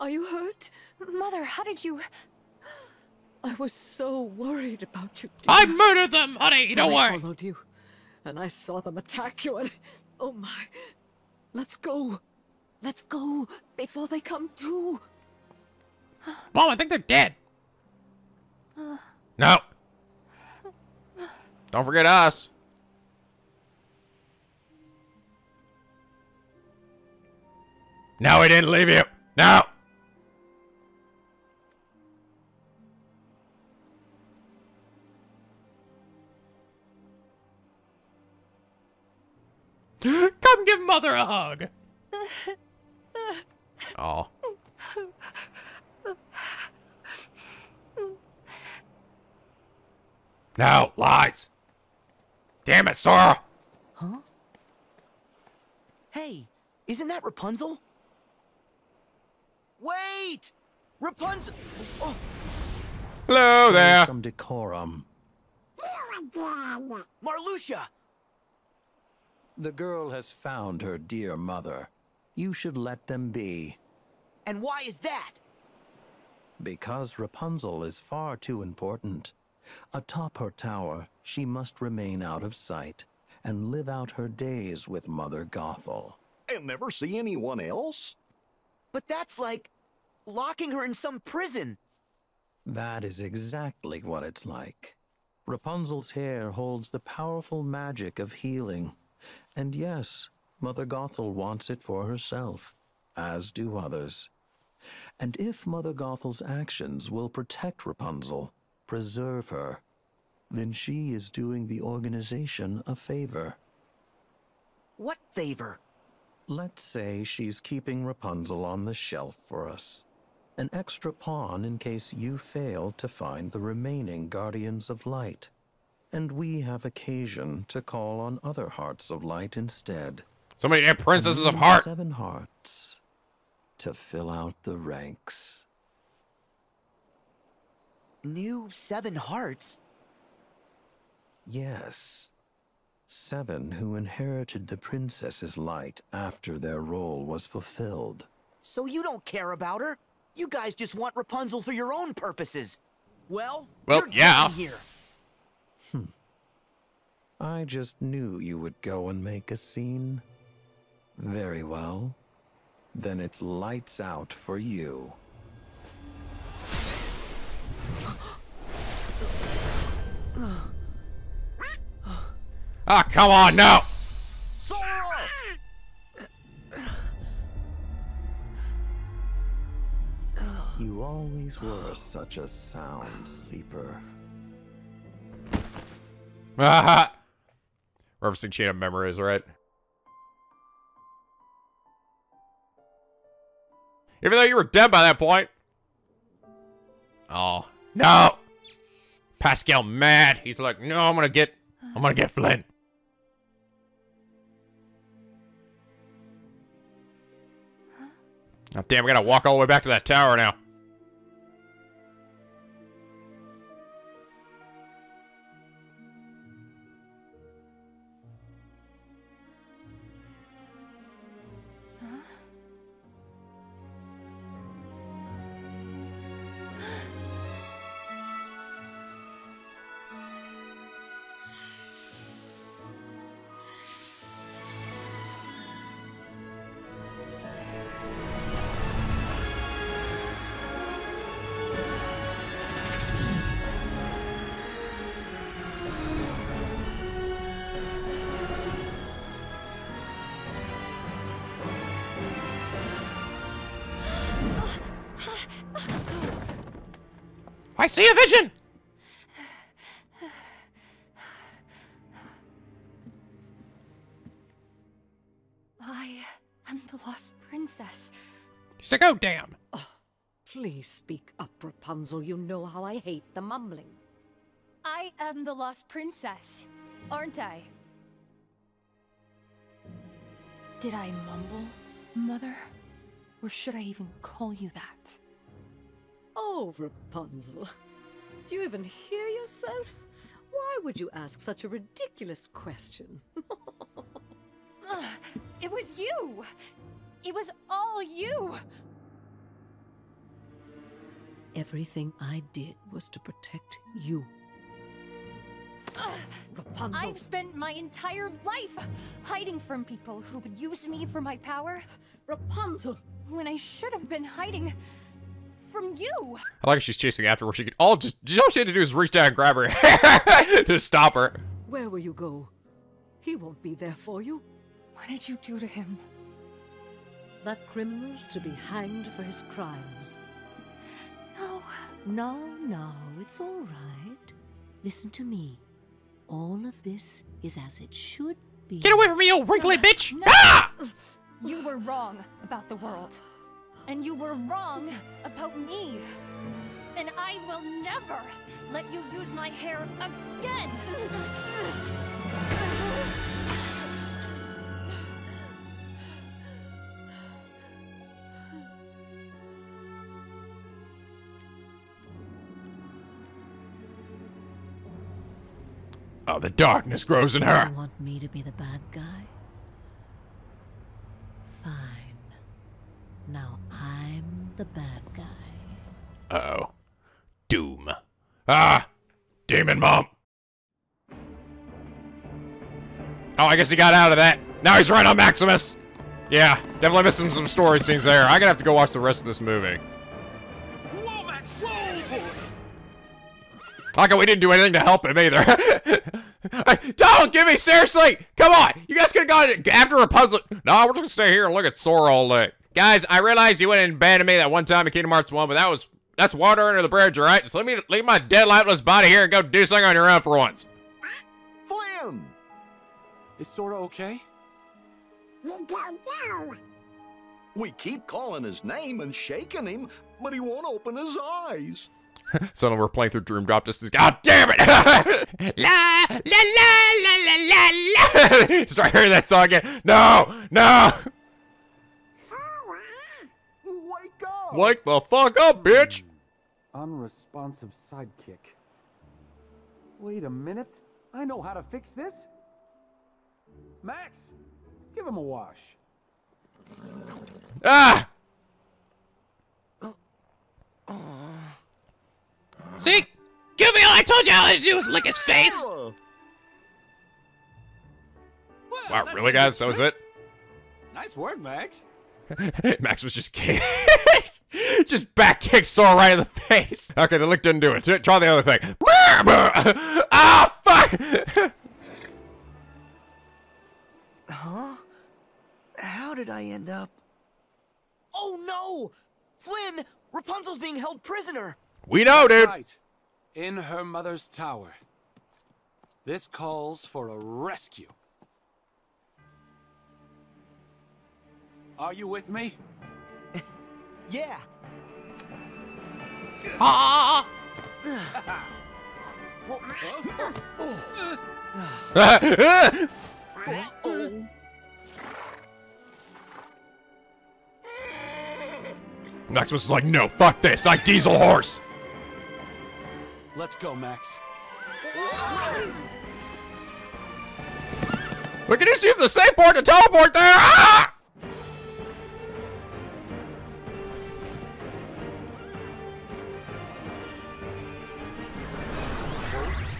Are you hurt? Mother, how did you... I was so worried about you, dear. I murdered them, honey! Don't worry! I followed you, and I saw them attack you, and... Oh, my... Let's go. Let's go before they come to. Mom, I think they're dead. No. Don't forget us. No, we didn't leave you. No. Come give Mother a hug. Oh. No, lies. Damn it, Sora. Huh? Hey, isn't that Rapunzel? Wait! Rapunzel! Oh. Hello there. Some decorum. Marluxia! The girl has found her dear mother. You should let them be. And why is that? Because Rapunzel is far too important. Atop her tower, she must remain out of sight and live out her days with Mother Gothel. And never see anyone else? But that's like locking her in some prison. That is exactly what it's like. Rapunzel's hair holds the powerful magic of healing. And yes, Mother Gothel wants it for herself, as do others. And if Mother Gothel's actions will protect Rapunzel, preserve her, then she is doing the organization a favor. What favor? Let's say she's keeping Rapunzel on the shelf for us. An extra pawn in case you fail to find the remaining Guardians of Light. And we have occasion to call on other Hearts of Light instead. So many Princesses of Heart! 7 hearts to fill out the ranks. New 7 hearts? Yes. 7 who inherited the princess's light after their role was fulfilled. So you don't care about her? You guys just want Rapunzel for your own purposes. Well, you're yeah. Here. I just knew you would go and make a scene. Very well. Then it's lights out for you. Ah, oh, come on, no! You always were such a sound sleeper. Haha! Referencing Chain of Memories, right? Even though you were dead by that point. Oh no! Pascal mad. He's like, no, I'm gonna get Flynn. Oh, damn, we gotta walk all the way back to that tower now. I see a vision! I am the lost princess. She's like, oh, damn. Oh, please speak up, Rapunzel. You know how I hate the mumbling. I am the lost princess, aren't I? Did I mumble, Mother? Or should I even call you that? Oh, Rapunzel. Do you even hear yourself? Why would you ask such a ridiculous question? It was you! It was all you! Everything I did was to protect you. Rapunzel. I've spent my entire life hiding from people who would use me for my power. Rapunzel! When I should have been hiding from you. I like she's chasing after where she could all she had to do is reach down and grab her to stop her. Where will you go? He won't be there for you. What did you do to him? That criminal's to be hanged for his crimes. No. No, no, it's all right. Listen to me. All of this is as it should be. Get away from me, you wrinkly bitch! No. Ah! You were wrong about the world. And you were wrong about me. And I will never let you use my hair again. Oh, the darkness grows in her. You want me to be the bad guy? Fine. Now I'm the bad guy. Uh-oh. Doom. Ah! Demon Mom! Oh, I guess he got out of that. Now he's right on Maximus! Yeah, definitely missing some story scenes there. I'm gonna have to go watch the rest of this movie. Like we didn't do anything to help him either. Don't give me seriously. Come on, you guys could have gone after Rapunzel. No, we're just gonna stay here and look at Sora all day. Guys, I realize you went and abandoned me that one time in Kingdom Hearts 1, but that's water under the bridge, all right? Just let me leave my dead, lifeless body here and go do something on your own for once. Flim, is Sora okay? We don't know. We keep calling his name and shaking him, but he won't open his eyes. Suddenly we're playing through Dream Drop Distance. God damn it! La la la la la la. Start hearing that song again. No, no. Wake up! Wake the fuck up, bitch! Unresponsive sidekick. Wait a minute. I know how to fix this. Max, give him a wash. Ah! See? Give me all I told you all I had to do was lick his face! Well, wow, really, guys? That was it? Nice work, Max. Max was just kidding. Just back kicked Sora right in the face. Okay, the lick didn't do it. Try the other thing. Ah, oh, fuck! Huh? How did I end up? Oh, no! Flynn! Rapunzel's being held prisoner! We know, dude. Right. In her mother's tower. This calls for a rescue. Are you with me? Yeah. Ah! Maximus is like, no, fuck this. I diesel horse. Let's go, Max. We can just use the save board to teleport there! Ah!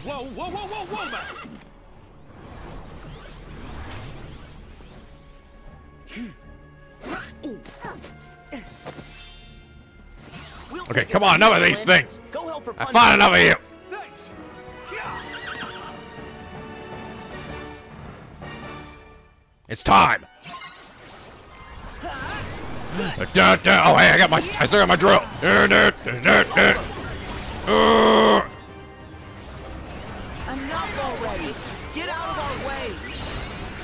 Whoa, whoa, whoa, whoa, whoa, Max! Okay, come on, enough of these things. I find enough of you. Thanks. It's time. Oh, hey, I still got my drill. Get out of our way.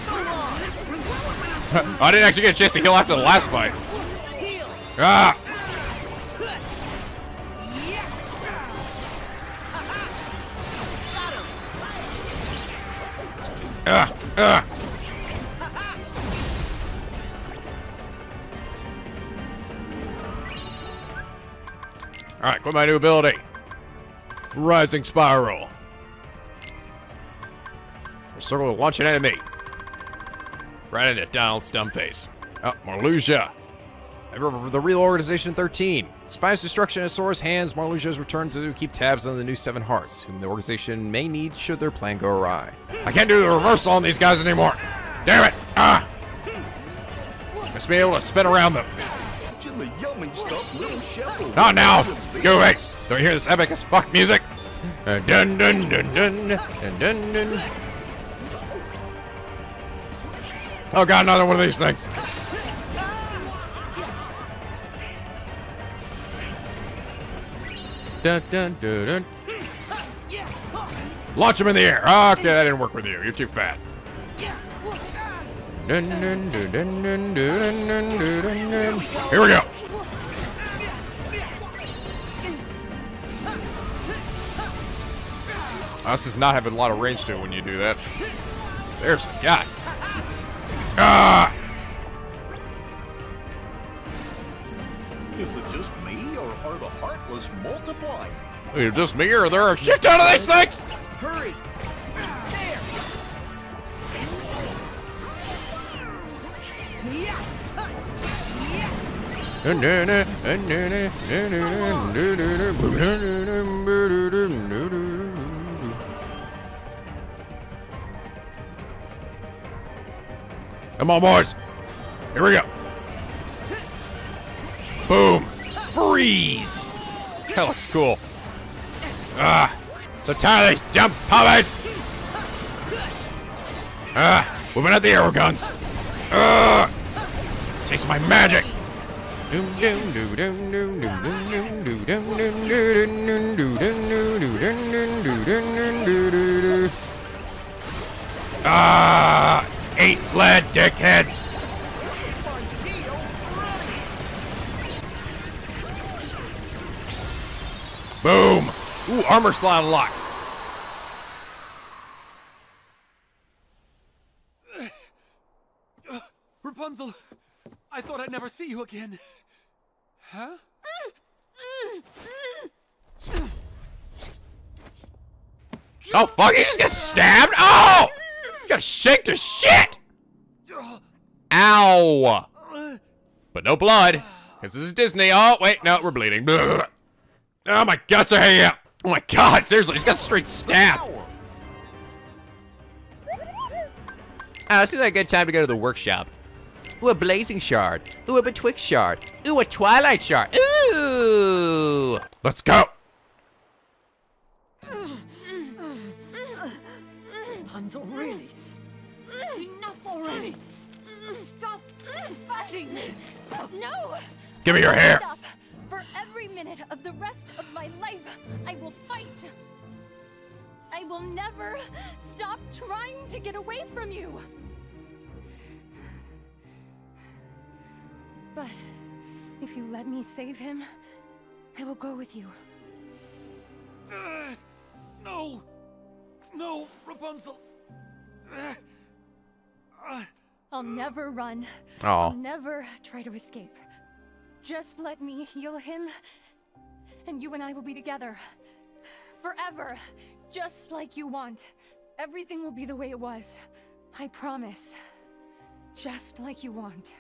So long. I didn't actually get a chance to kill after the last fight. Ah. Alright, quit my new ability. Rising Spiral. Circle to launch an enemy. Right into Donald's dumb face. Oh, Marluxia. Remember the real Organization 13. Despite destruction in Sora's hands, Marluxia is returned to keep tabs on the new seven hearts, whom the organization may need should their plan go awry. I can't do the reversal on these guys anymore. Damn it! Ah! I must be able to spin around them. Not now! Go away! Don't you hear this epic as fuck music? Dun dun dun dun dun dun dun. Oh god, another one of these things. Dun, dun, dun, dun. Launch him in the air. Okay, that didn't work with you. You're too fat. Dun, dun, dun, dun, dun, dun, dun, dun, dun. Here we go. This is not having a lot of range to it when you do that. There's a guy. Ah! Is it just me, or are the heartless multiplying? Is it just me, or there are a shit ton of these things? Hurry! There! Come on, boys. Here we go. Boom. Freeze. That looks cool. Ah. So tired of these dumb puppies. Ah. Moving out the arrow guns. Ah. Taste my magic. Ah. Eight lead dickheads. Boom. Ooh, armor slot unlocked. Rapunzel, I thought I'd never see you again. Huh? Oh, fuck, he just got stabbed? Oh! You gotta shake to shit! Ow! But no blood, because this is Disney. Oh, wait, no, we're bleeding. Oh, my guts are hanging out. Oh, my God, seriously, he's got a straight stab. Seems like a good time to go to the workshop. Ooh, a blazing shard. Ooh, a betwixt shard. Ooh, a twilight shard. Ooh! Let's go! Rapunzel, really? Enough already! Stop fighting me! No! Give me your hair! Stop. For every minute of the rest of my life, I will fight! I will never stop trying to get away from you! But if you let me save him, I will go with you. No! No, Rapunzel! I'll never run. Aww. I'll never try to escape. Just let me heal him, and you and I will be together. Forever. Just like you want. Everything will be the way it was. I promise. Just like you want.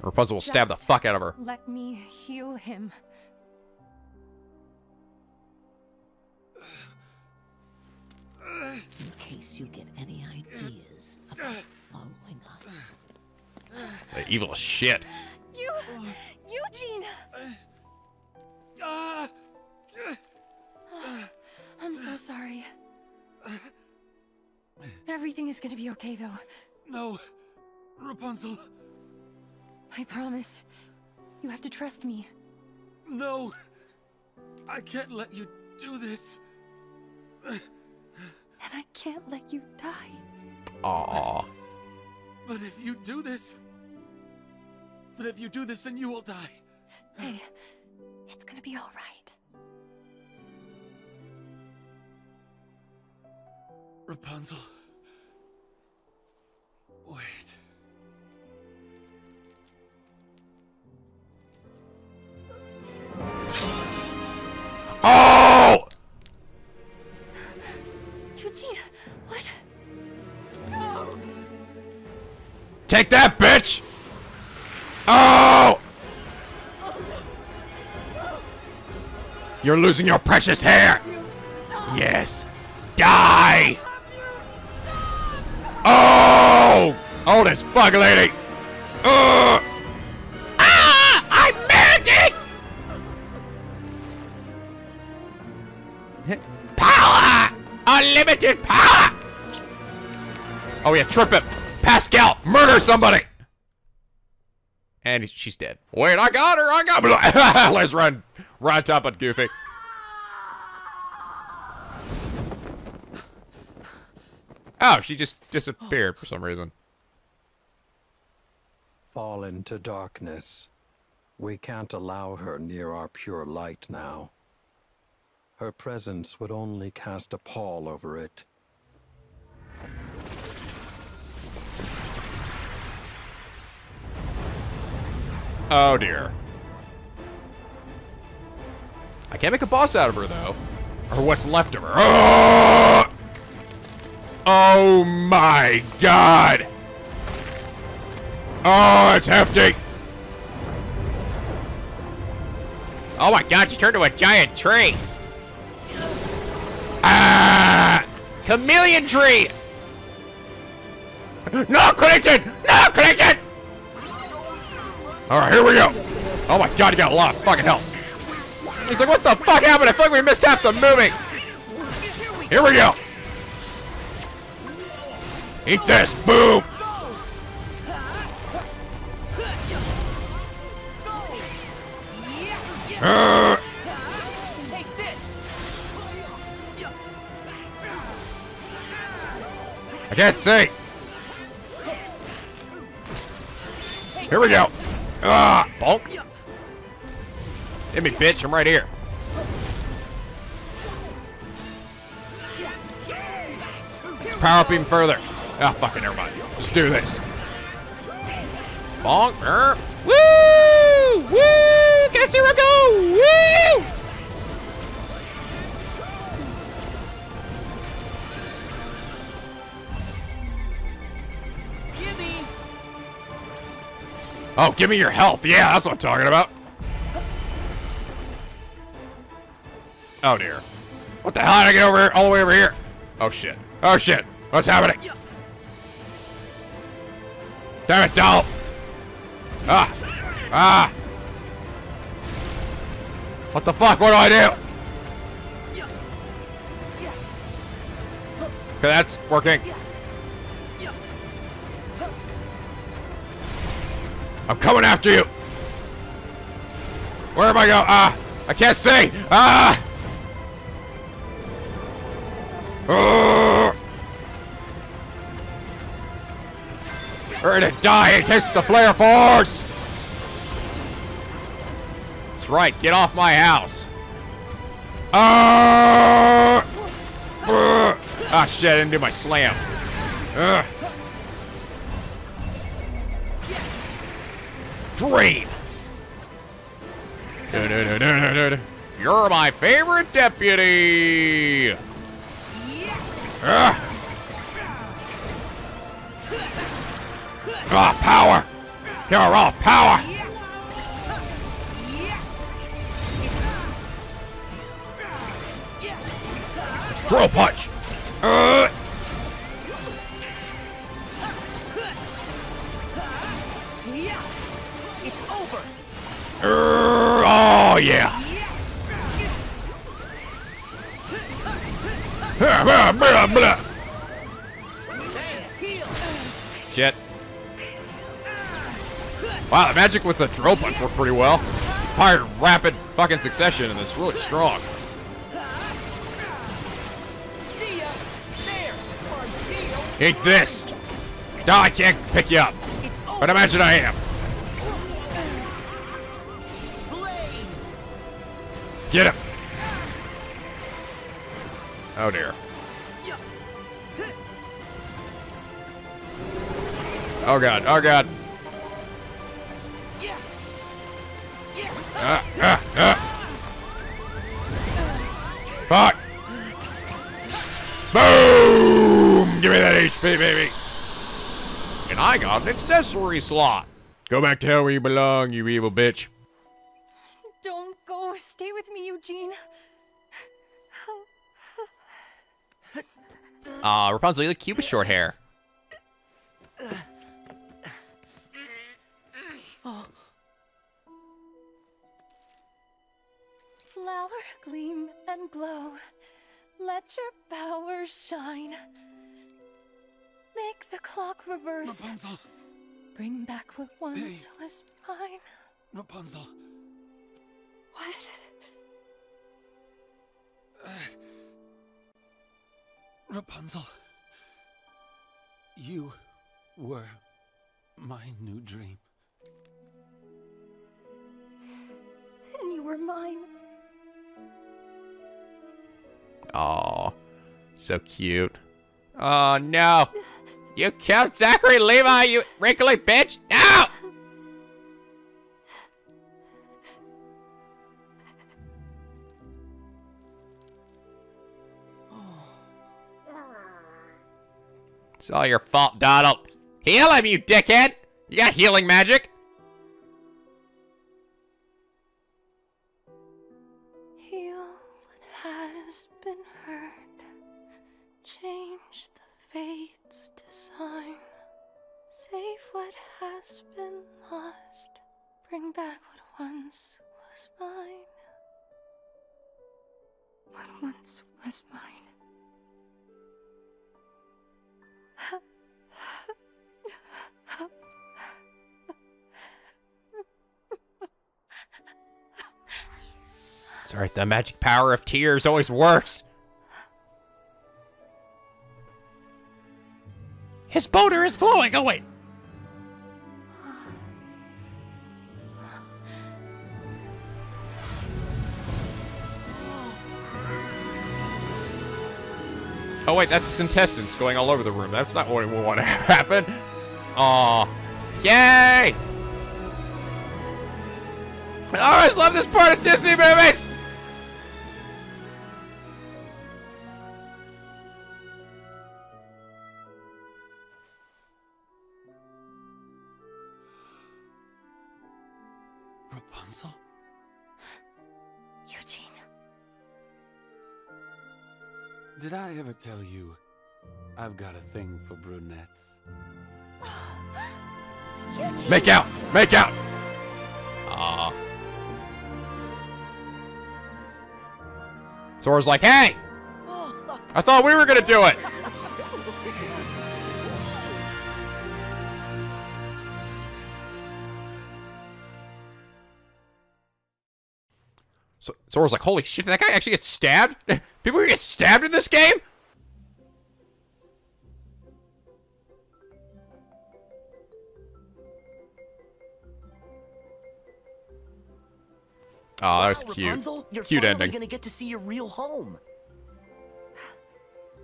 Rapunzel will stab the fuck out of her. Let me heal him. In case you get any ideas about following us. The evil shit. You... Eugene! I'm so sorry. Everything is gonna be okay, though. No, Rapunzel. I promise. You have to trust me. No. I can't let you do this. and I can't let you die. Aww. But if you do this... But if you do this, then you will die. Hey, it's gonna be all right. Rapunzel... Wait... Oh! Eugene, what? No! Take that, bitch! Oh! Oh no. No. You're losing your precious hair! Yes! Die! Oh! Oh, this fuck lady! Ah! I made it! Power! Unlimited power! Oh yeah, trip him! Pascal, murder somebody! And she's dead. Wait, I got her! I got her! Let's run! Right on top of Goofy. Oh, she just disappeared for some reason. Fall into darkness. We can't allow her near our pure light now. Her presence would only cast a pall over it. Oh dear. I can't make a boss out of her though. Or what's left of her. Oh, oh my god. Oh, it's hefty. Oh my god, she turned into a giant tree. Ah! Chameleon tree! No, Clinton! No, Clinton! Alright, here we go. Oh my god, he got a lot of fucking help. He's like, what the fuck happened? I feel like we missed half the movie. Here we go. Eat this. Boom. I can't see. Here we go. Ah, bulk. Hit me, bitch. I'm right here. Let's power up even further. Ah, oh, fucking never mind. Just do this. Bonk. Woo! Woo! Guess here I go! Woo! Oh, give me your health. Yeah, that's what I'm talking about. Oh, dear. What the hell did I get over here? All the way over here. Oh, shit. Oh, shit. What's happening? Damn it, doll. Ah. Ah. What the fuck? What do I do? Okay, that's working. I'm coming after you. Where am I going? Ah, I can't see. Ah. We're gonna die and taste the flare force. That's right. Get off my house. Ah, shit. I didn't do my slam. Dream. You're my favorite deputy. Ah, power. You're all power. Drill punch. Oh yeah! Shit! Wow, the magic with the drill punch worked pretty well. Fired rapid fucking succession, and it's really strong. Eat this! No, I can't pick you up, but imagine I am. Get him! Oh dear. Oh god, oh god. Fuck! Boom! Give me that HP, baby! And I got an accessory slot! Go back to hell where you belong, you evil bitch. Don't go. Stay with me, Eugene. Aw, Rapunzel, you look cute with short hair. Flower, gleam, and glow. Let your powers shine. Make the clock reverse. Rapunzel. Bring back what once was mine. Rapunzel. What? Rapunzel. You were my new dream. And you were mine. Aw, so cute. Oh no! You killed Zachary Levi, you wrinkly bitch! No! It's all your fault, Donald. Heal him, you dickhead! You got healing magic! Heal what has been hurt. Change the fate's design. Save what has been lost. Bring back what once was mine. What once was mine. It's alright, the magic power of tears always works. His boner is glowing. Oh wait. Oh wait, that's his intestines going all over the room. That's not what we want to happen. Aw. Yay! I always love this part of Disney movies! Rapunzel? Eugene. Did I ever tell you I've got a thing for brunettes? Eugene. Make out! Make out! Aw. Sora's like, hey! I thought we were gonna do it! So Sora's like, holy shit, did that guy actually get stabbed? People get stabbed in this game? Oh, that was cute. Rapunzel, you're cute ending. You're gonna get to see your real home.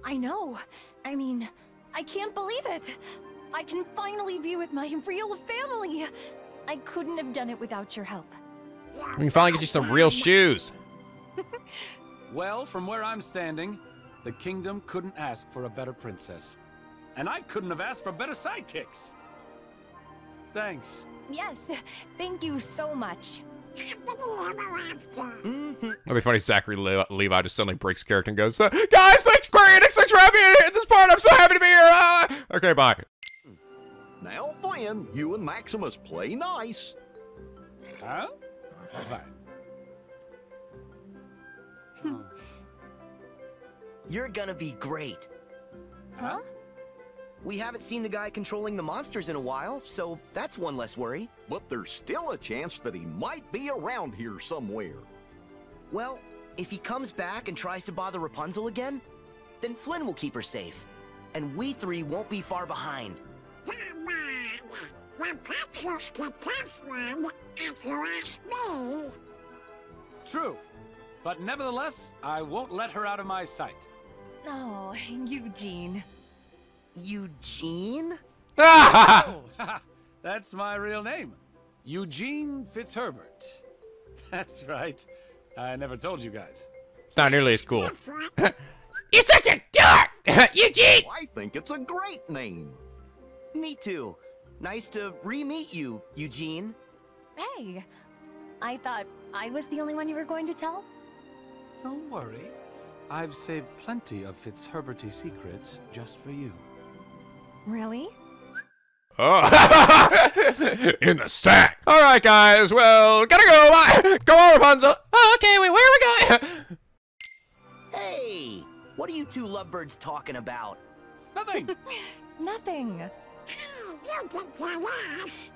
I know. I mean, I can't believe it. I can finally be with my real family. I couldn't have done it without your help. We can finally get you some real shoes. Well, from where I'm standing, the kingdom couldn't ask for a better princess. And I couldn't have asked for better sidekicks. Thanks. Yes, thank you so much. That'd be funny if Zachary Levi just suddenly breaks character and goes, guys, thanks, Square Enix, thanks for having me in this part. I'm so happy to be here. Okay, bye. Now, Flynn, you and Maximus play nice. Huh? You're gonna be great. Huh? We haven't seen the guy controlling the monsters in a while, so that's one less worry. But there's still a chance that he might be around here somewhere. Well, if he comes back and tries to bother Rapunzel again, then Flynn will keep her safe. and we three won't be far behind. Rapunzel's the tough one, if you ask me. True. But nevertheless, I won't let her out of my sight. Oh, Eugene. Eugene? Oh, that's my real name. Eugene Fitzherbert. That's right. I never told you guys. It's not nearly as cool. You're such a dork! Eugene! Oh, I think it's a great name. Me too. Nice to re-meet you, Eugene. Hey, I thought I was the only one you were going to tell? Don't worry. I've saved plenty of Fitzherberty secrets just for you. Really? Oh, in the sack. All right, guys. Well, gotta go. Bye. Go on, Rapunzel. Oh, okay, wait, where are we going? Hey, what are you two lovebirds talking about? Nothing. Nothing. Oh, you can tell us.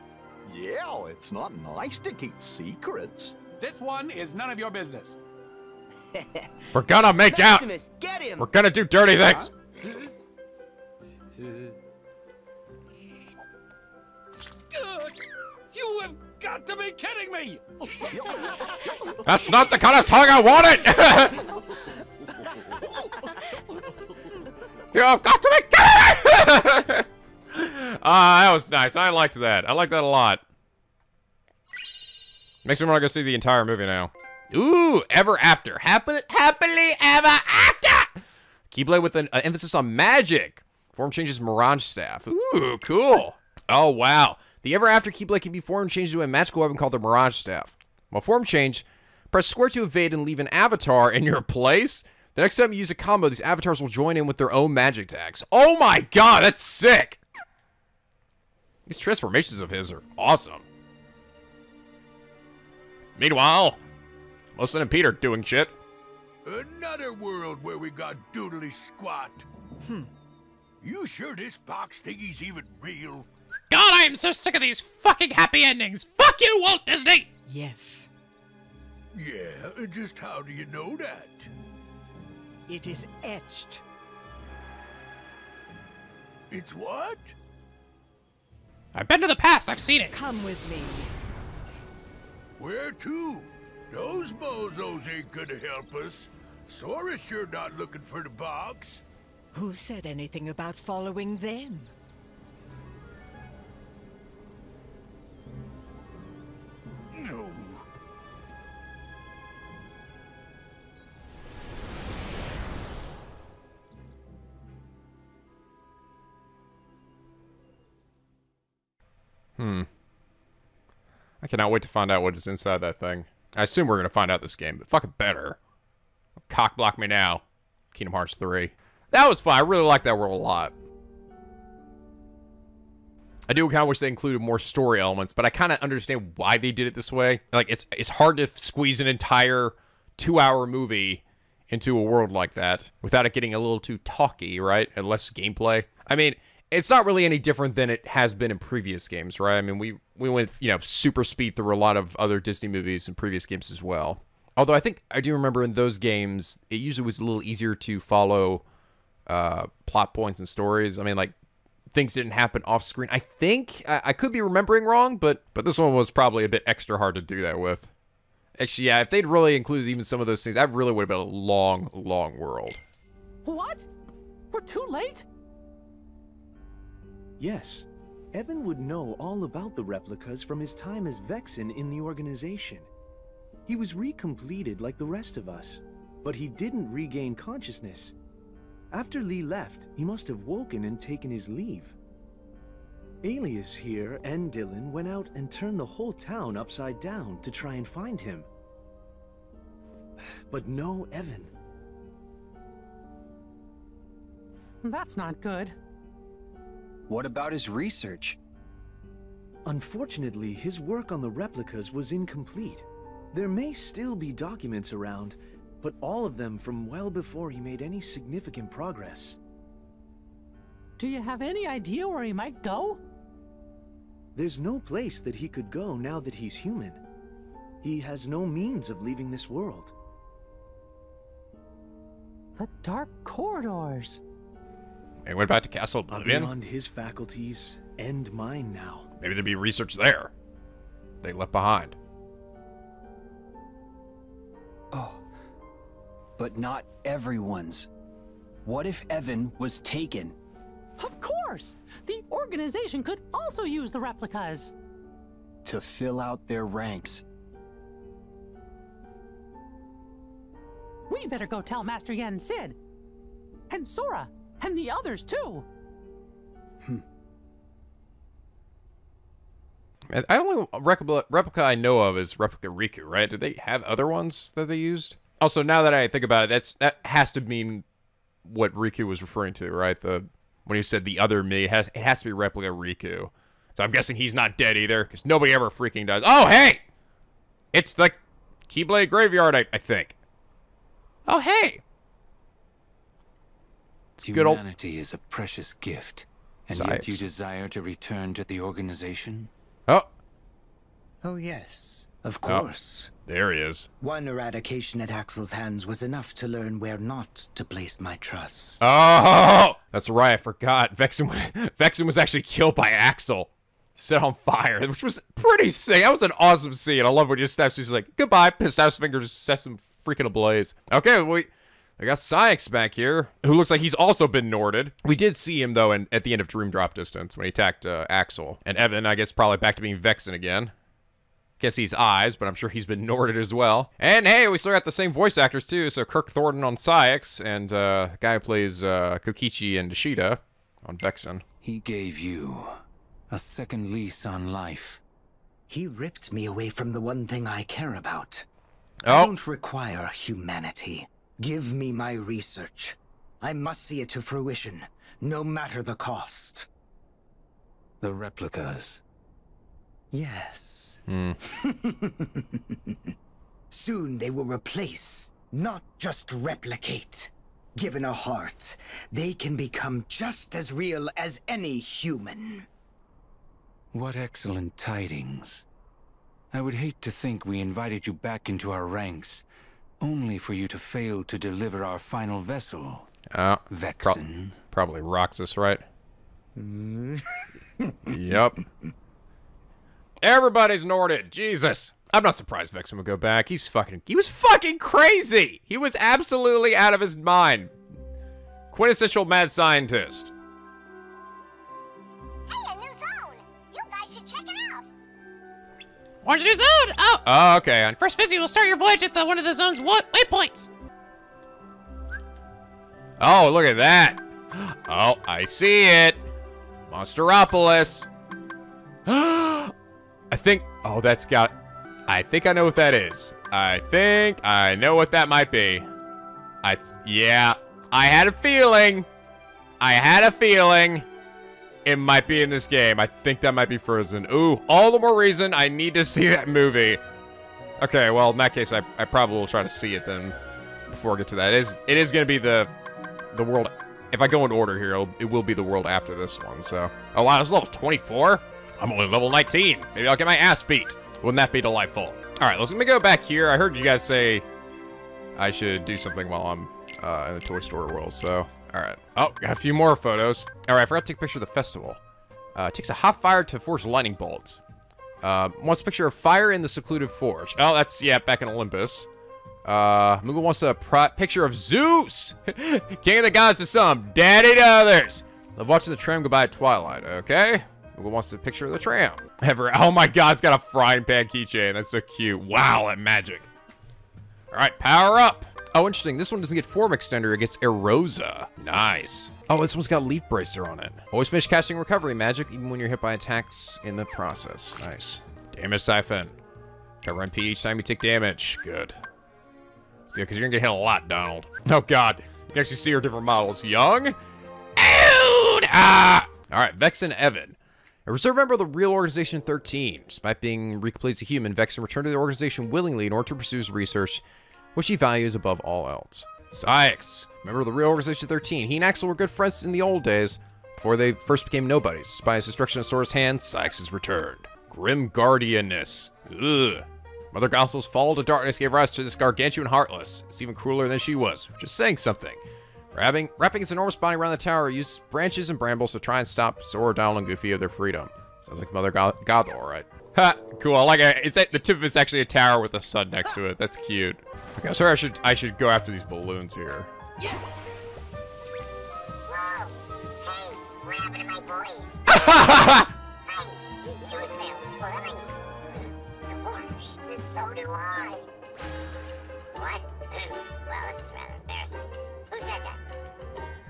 Yeah, it's not nice to keep secrets. This one is none of your business. We're gonna make Maximus, out. Get him. We're gonna do dirty things. You have got to be kidding me! That's not the kind of tongue I wanted! You have got to be kidding me! Ah, that was nice. I liked that. I liked that a lot. Makes me want to go see the entire movie now. Ooh, ever after. Happily ever after! Keyblade with an emphasis on magic. Form changes Mirage Staff. Ooh, cool. Oh, wow. The ever after Keyblade can be form changed to a magical weapon called the Mirage Staff. While form change, press square to evade and leave an avatar in your place. The next time you use a combo, these avatars will join in with their own magic attacks. Oh my god, that's sick! These transformations of his are awesome. Meanwhile, Wilson and Pete are doing shit. Another world where we got doodly squat. You sure this box thingy's even real? God, I am so sick of these fucking happy endings. Fuck you, Walt Disney! Yes. Yeah, just how do you know that? It is etched. It's what? I've been to the past. I've seen it. Come with me. Where to? Those bozos ain't gonna help us. Sora's sure not looking for the box. Who said anything about following them? No. I cannot wait to find out what is inside that thing. I assume we're going to find out this game, but fucking better. Cock block me now. Kingdom Hearts 3. That was fun. I really like that world a lot. I do kind of wish they included more story elements, but I kind of understand why they did it this way. Like, it's hard to squeeze an entire 2-hour movie into a world like that without it getting a little too talky, right? And less gameplay. I mean, it's not really any different than it has been in previous games, right? I mean, we went, you know, super speed through a lot of other Disney movies and previous games as well. Although I think I do remember in those games, it usually was a little easier to follow plot points and stories. I mean, like, things didn't happen off screen. I think I could be remembering wrong, but this one was probably a bit extra hard to do that with. Actually, yeah, if they'd really included even some of those things, that really would have been a long, long world. What? We're too late? Yes. Evan would know all about the replicas from his time as Vexen in the organization. He was recompleted like the rest of us, but he didn't regain consciousness. After Lee left, he must have woken and taken his leave. Alias here and Dylan went out and turned the whole town upside down to try and find him. But no Evan. That's not good. What about his research? Unfortunately, his work on the replicas was incomplete. There may still be documents around, but all of them from well before he made any significant progress. Do you have any idea where he might go? There's no place that he could go now that he's human. He has no means of leaving this world. The dark corridors. And went back to Castle Oblivion. Beyond his faculties and mine now. Maybe there'd be research there. They left behind. Oh, but not everyone's. What if Evan was taken? Of course! The organization could also use the replicas. To fill out their ranks. We better go tell Master Yen Sid. And Sora. And the others, too. The only replica I know of is Replica Riku, right? Did they have other ones that they used? Also, now that I think about it, that has to mean what Riku was referring to, right? When he said the other me, it has to be Replica Riku. So I'm guessing he's not dead either, because nobody ever freaking dies. Oh, hey! It's the Keyblade Graveyard, I think. Oh, hey! Humanity is a precious gift, and yet you desire to return to the organization? Oh. Oh, yes. Of course. Oh, there he is. One eradication at Axel's hands was enough to learn where not to place my trust. Oh! That's right, I forgot. Vexen was actually killed by Axel. Set on fire, which was pretty sick. That was an awesome scene. I love when he just snaps. He's like, goodbye, pissed out his fingers, sets him freaking ablaze. Okay, I got Saix back here, who looks like he's also been Norded. We did see him, though, at the end of Dream Drop Distance when he attacked Axel. And Evan, I guess, probably back to being Vexen again. Guess he's eyes, but I'm sure he's been Norded as well. And, hey, we still got the same voice actors, too. So Kirk Thornton on Saix, and the guy who plays Kokichi and Ishida on Vexen. He gave you a second lease on life. He ripped me away from the one thing I care about. Oh. I don't require humanity. Give me my research. I must see it to fruition, no matter the cost. The replicas. Yes. Soon they will replace, not just replicate. Given a heart, they can become just as real as any human. What excellent tidings. I would hate to think we invited you back into our ranks, only for you to fail to deliver our final vessel. Vexen. Probably Roxas, right? Yep. Everybody's Norded. Jesus. I'm not surprised Vexen would go back. He was fucking crazy. He was absolutely out of his mind. Quintessential mad scientist. Hey, a new zone. You guys should check it out. Watch a new zone. Oh, okay. On first visit, you will start your voyage at one of the zone's waypoints. Oh, look at that. Oh, I see it. Monsteropolis. I think I know what that is. I think I know what that might be. Yeah. I had a feeling. It might be in this game. I think that might be Frozen. Ooh, all the more reason I need to see that movie. Okay, well, in that case, I probably will try to see it then before I get to that. It is going to be the world. If I go in order here, it will be the world after this one. So, oh wow, it's level 24. I'm only level 19. Maybe I'll get my ass beat. Wouldn't that be delightful? All right, let me go back here. I heard you guys say I should do something while I'm in the Toy Story world. So. All right. Oh, got a few more photos. All right, I forgot to take a picture of the festival. It takes a hot fire to forge lightning bolts. Wants a picture of fire in the secluded forge. Oh, that's, yeah, back in Olympus. Moogle wants a picture of Zeus. King of the gods to some, daddy to others. Love watching the tram go by at twilight. Okay. Moogle wants a picture of the tram. Oh my God, it's got a frying pan keychain. That's so cute. Wow, that magic. All right, power up. Oh, interesting. This one doesn't get Form Extender. It gets Erosa. Nice. Oh, this one's got Leaf Bracer on it. Always finish casting recovery magic, even when you're hit by attacks in the process. Nice. Damage Siphon. Cover MP each time you take damage. Good. It's good, because you're going to get hit a lot, Donald. Oh, God. You can actually see your different models. Young. Ow! Ah! All right, Vexen Evan. A reserve member of the real Organization 13. Despite being reclaimed as a human, Vexen returned to the organization willingly in order to pursue his research, which he values above all else. Saix, member of the real Organization 13. He and Axel were good friends in the old days, before they first became nobodies. Despite his destruction of Sora's hand, Saix has returned. Grim Guardianness. Ugh. Mother Gothel's fall to darkness gave rise to this gargantuan heartless. It's even crueler than she was, which is saying something. Wrapping its enormous body around the tower, use branches and brambles to try and stop Sora, Donald, and Goofy of their freedom. Sounds like Mother Gothel, all right. Ha! Cool. I like it. It's at the tip of it's actually a tower with a sun next to it. That's cute. Okay, I'm sorry. I should go after these balloons here. Yeah. Whoa! Hey, what happened to my voice? You're so funny. Of course, and so do I. What? Well, this is rather embarrassing. Who said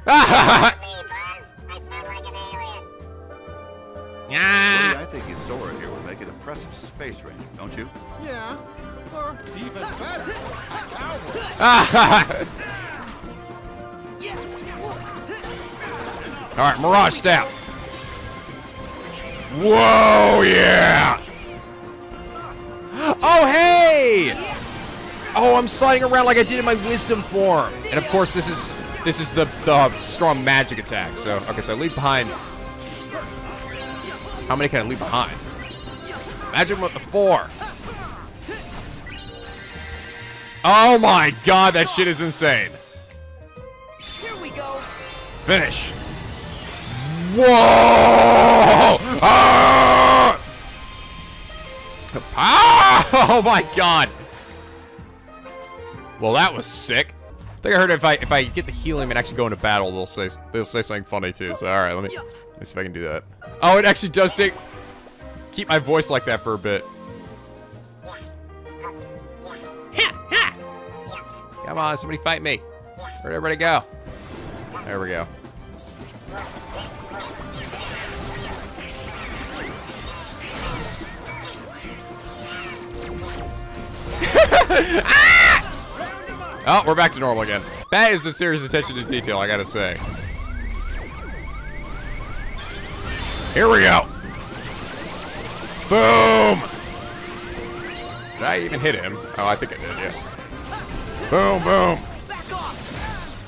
that? Me, Buzz. I sound like an alien. Yeah. Well, I think it's Sora here. An impressive space ranger, don't you? Yeah, or even better, a cowboy. All right, Mirage Staff. Whoa, yeah! Oh, hey! Oh, I'm sliding around like I did in my wisdom form. And of course, this is the strong magic attack. So, okay, so I leave behind. How many can I leave behind? Imagine with the 4. Oh my god, that shit is insane. Here we go. Finish. Whoa! Ah! Ah! Oh my god. Well, that was sick. I think I heard if I get the healing and actually go into battle, they'll say something funny too. So all right, let me see if I can do that. Oh, it actually does take. Keep my voice like that for a bit. Come on, somebody fight me. Where'd everybody go? There we go. Oh, we're back to normal again. That is a serious attention to detail, I gotta say. Here we go. Boom! Did I even hit him? Oh, I think I did, yeah. Boom, boom! Back off.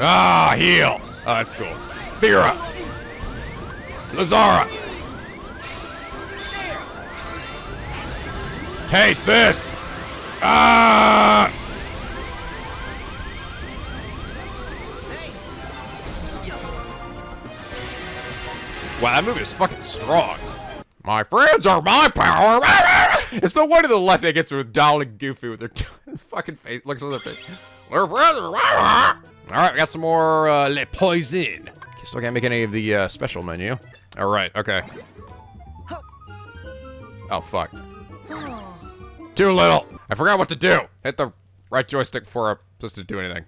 Ah, heal! Oh, that's cool. Vera! Lazara! Taste this! Ah! Wow, that movie is fucking strong. My friends are my power. It's the one to the left that gets with Donald and Goofy with their fucking face. Looks on their face. All right, we got some more Le Poison. Still can't make any of the special menu. All right, okay. Oh, fuck. Too little. I forgot what to do. Hit the right joystick before I'm supposed to do anything.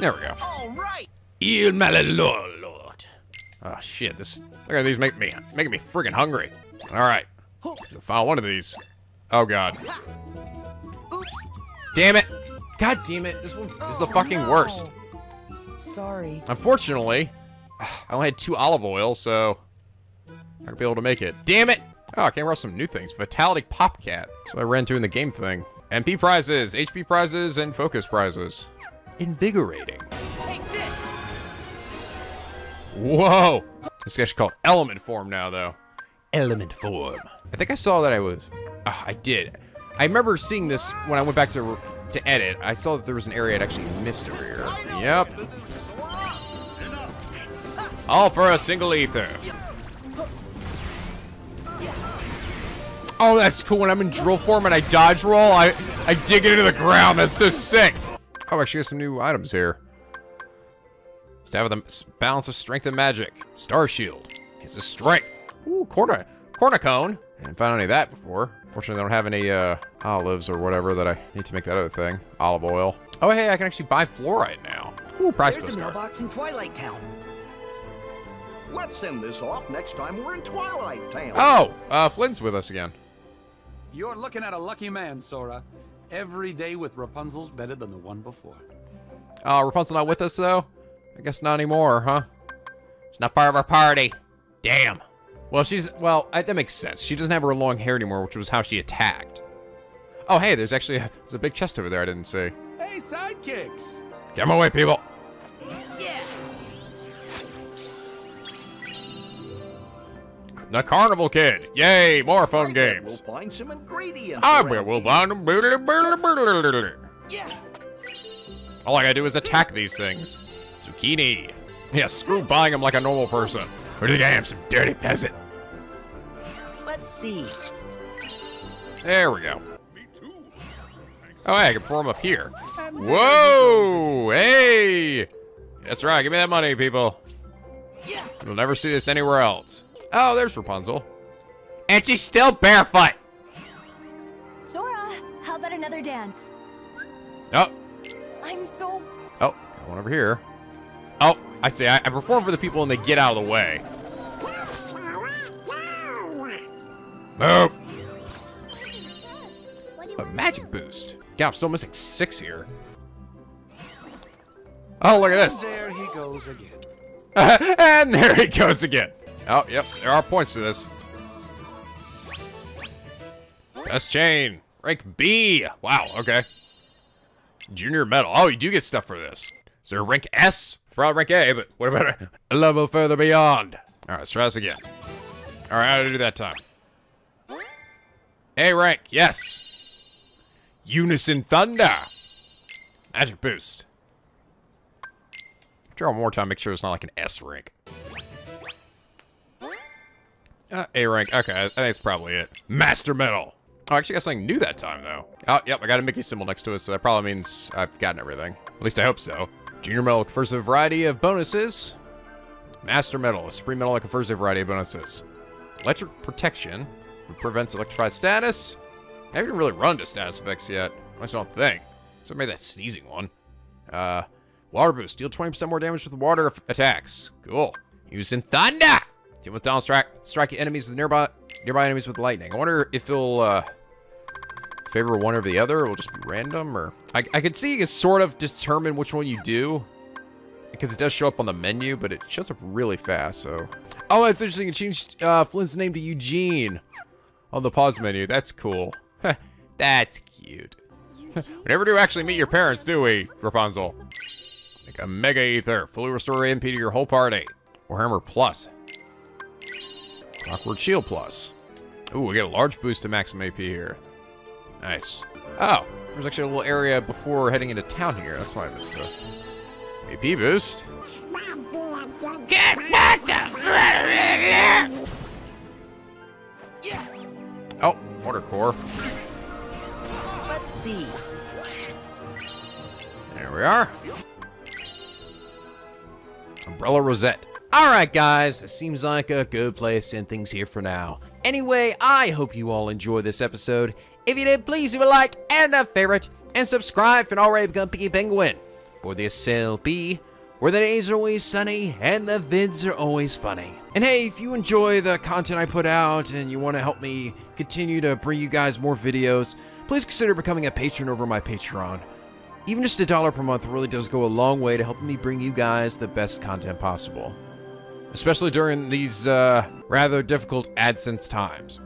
There we go. All right. Il Malilord. Oh shit! This look at these making me friggin' hungry. All right. The final one of these. Oh god. Oops. Damn it! God damn it! This one is the fucking worst. Sorry. Unfortunately, I only had 2 olive oil, so I'm not gonna be able to make it. Damn it! Oh, I can't roast some new things. Vitality Popcat. So I ran to in the game thing. MP prizes, HP prizes, and focus prizes. Invigorating. Take this. Whoa. This is actually called element form now, though. Element form. I think I saw that I was... I did. I remember seeing this when I went back to edit. I saw that there was an area I'd actually missed over here. Yep. All for a single ether. Oh, that's cool. When I'm in drill form and I dodge roll, I dig it into the ground. That's so sick. Oh, actually, got some new items here. Staff with the balance of strength and magic. Star shield. It's a strength. Ooh, corner cone. I haven't found any of that before. Fortunately, I don't have any olives or whatever that I need to make that other thing. Olive oil. Oh, hey, I can actually buy fluoride now. Ooh, price postcard. There's a mailbox in Twilight Town. Let's send this off next time we're in Twilight Town. Oh, Flynn's with us again. You're looking at a lucky man, Sora. Every day with Rapunzel's better than the one before. Oh, Rapunzel not with us, though? I guess not anymore, huh? She's not part of our party. Damn. Well, that makes sense. She doesn't have her long hair anymore, which was how she attacked. Oh, hey, there's actually there's a big chest over there I didn't see. Hey, sidekicks. Get them away, people. Yeah. The Carnival Kid. Yay, more fun games. We'll find some ingredients. We'll find them. Yeah. All I gotta do is attack these things. Zucchini. Yeah, screw buying them like a normal person. Where do you think I am, some dirty peasant? Let's see. There we go. Oh, hey, I can form up here. Whoa! Hey! That's right, give me that money, people. You'll never see this anywhere else. Oh, there's Rapunzel. And she's still barefoot! Sora, how about another dance? Oh. I'm so... Oh, got one over here. Oh, I see, I perform for the people and they get out of the way. Move! A magic boost. God, I'm still missing 6 here. Oh, look at this. And there he goes again. And there he goes again. Oh, yep. There are points to this. Best chain. Rank B. Wow, okay. Junior medal. Oh, you do get stuff for this. Is there a rank S? Probably rank A, but what about a level further beyond? All right, let's try this again. All right, how to do that time. A rank, yes. Unison Thunder. Magic boost. Draw one more time, make sure it's not like an S rank. A rank, okay, I think that's probably it. Master Medal. Oh, I actually got something new that time, though. Oh, yep, I got a Mickey symbol next to it, so that probably means I've gotten everything. At least I hope so. Junior Medal confers a variety of bonuses. Master Medal, a Supreme Medal that confers a variety of bonuses. Electric Protection, which prevents electrified status. I haven't really run to status effects yet. I just don't think. So I made that sneezing one. Water boost. Deal 20% more damage with water attacks. Cool. Using thunder. Deal with down strike. Strike enemies with nearby enemies with lightning. I wonder if it'll favor one over the other. Or it'll just be random, or I could see you can sort of determine which one you do, because it does show up on the menu, but it shows up really fast. So, oh, that's interesting. It changed Flynn's name to Eugene on the pause menu. That's cool. That's cute. We never do actually meet your parents, do we, Rapunzel? Make a Mega Ether. Fully restore MP to your whole party. Warhammer Plus. Awkward Shield Plus. Ooh, we get a large boost to maximum AP here. Nice. Oh, there's actually a little area before heading into town here. That's why I missed it. AP boost. Get back to... Oh, water core. Let's see. There we are. Umbrella Rosette. Alright guys, it seems like a good place to end things here for now. Anyway, I hope you all enjoyed this episode. If you did, please leave a like and a favorite, and subscribe if you're already become Picky Penguin. For the SLP, where the days are always sunny and the vids are always funny. And hey, if you enjoy the content I put out and you want to help me continue to bring you guys more videos, please consider becoming a patron over my Patreon. Even just $1 per month really does go a long way to helping me bring you guys the best content possible. Especially during these rather difficult AdSense times.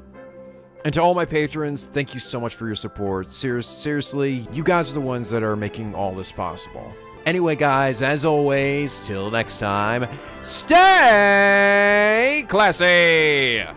And to all my patrons, thank you so much for your support. Seriously, you guys are the ones that are making all this possible. Anyway, guys, as always, till next time, stay classy!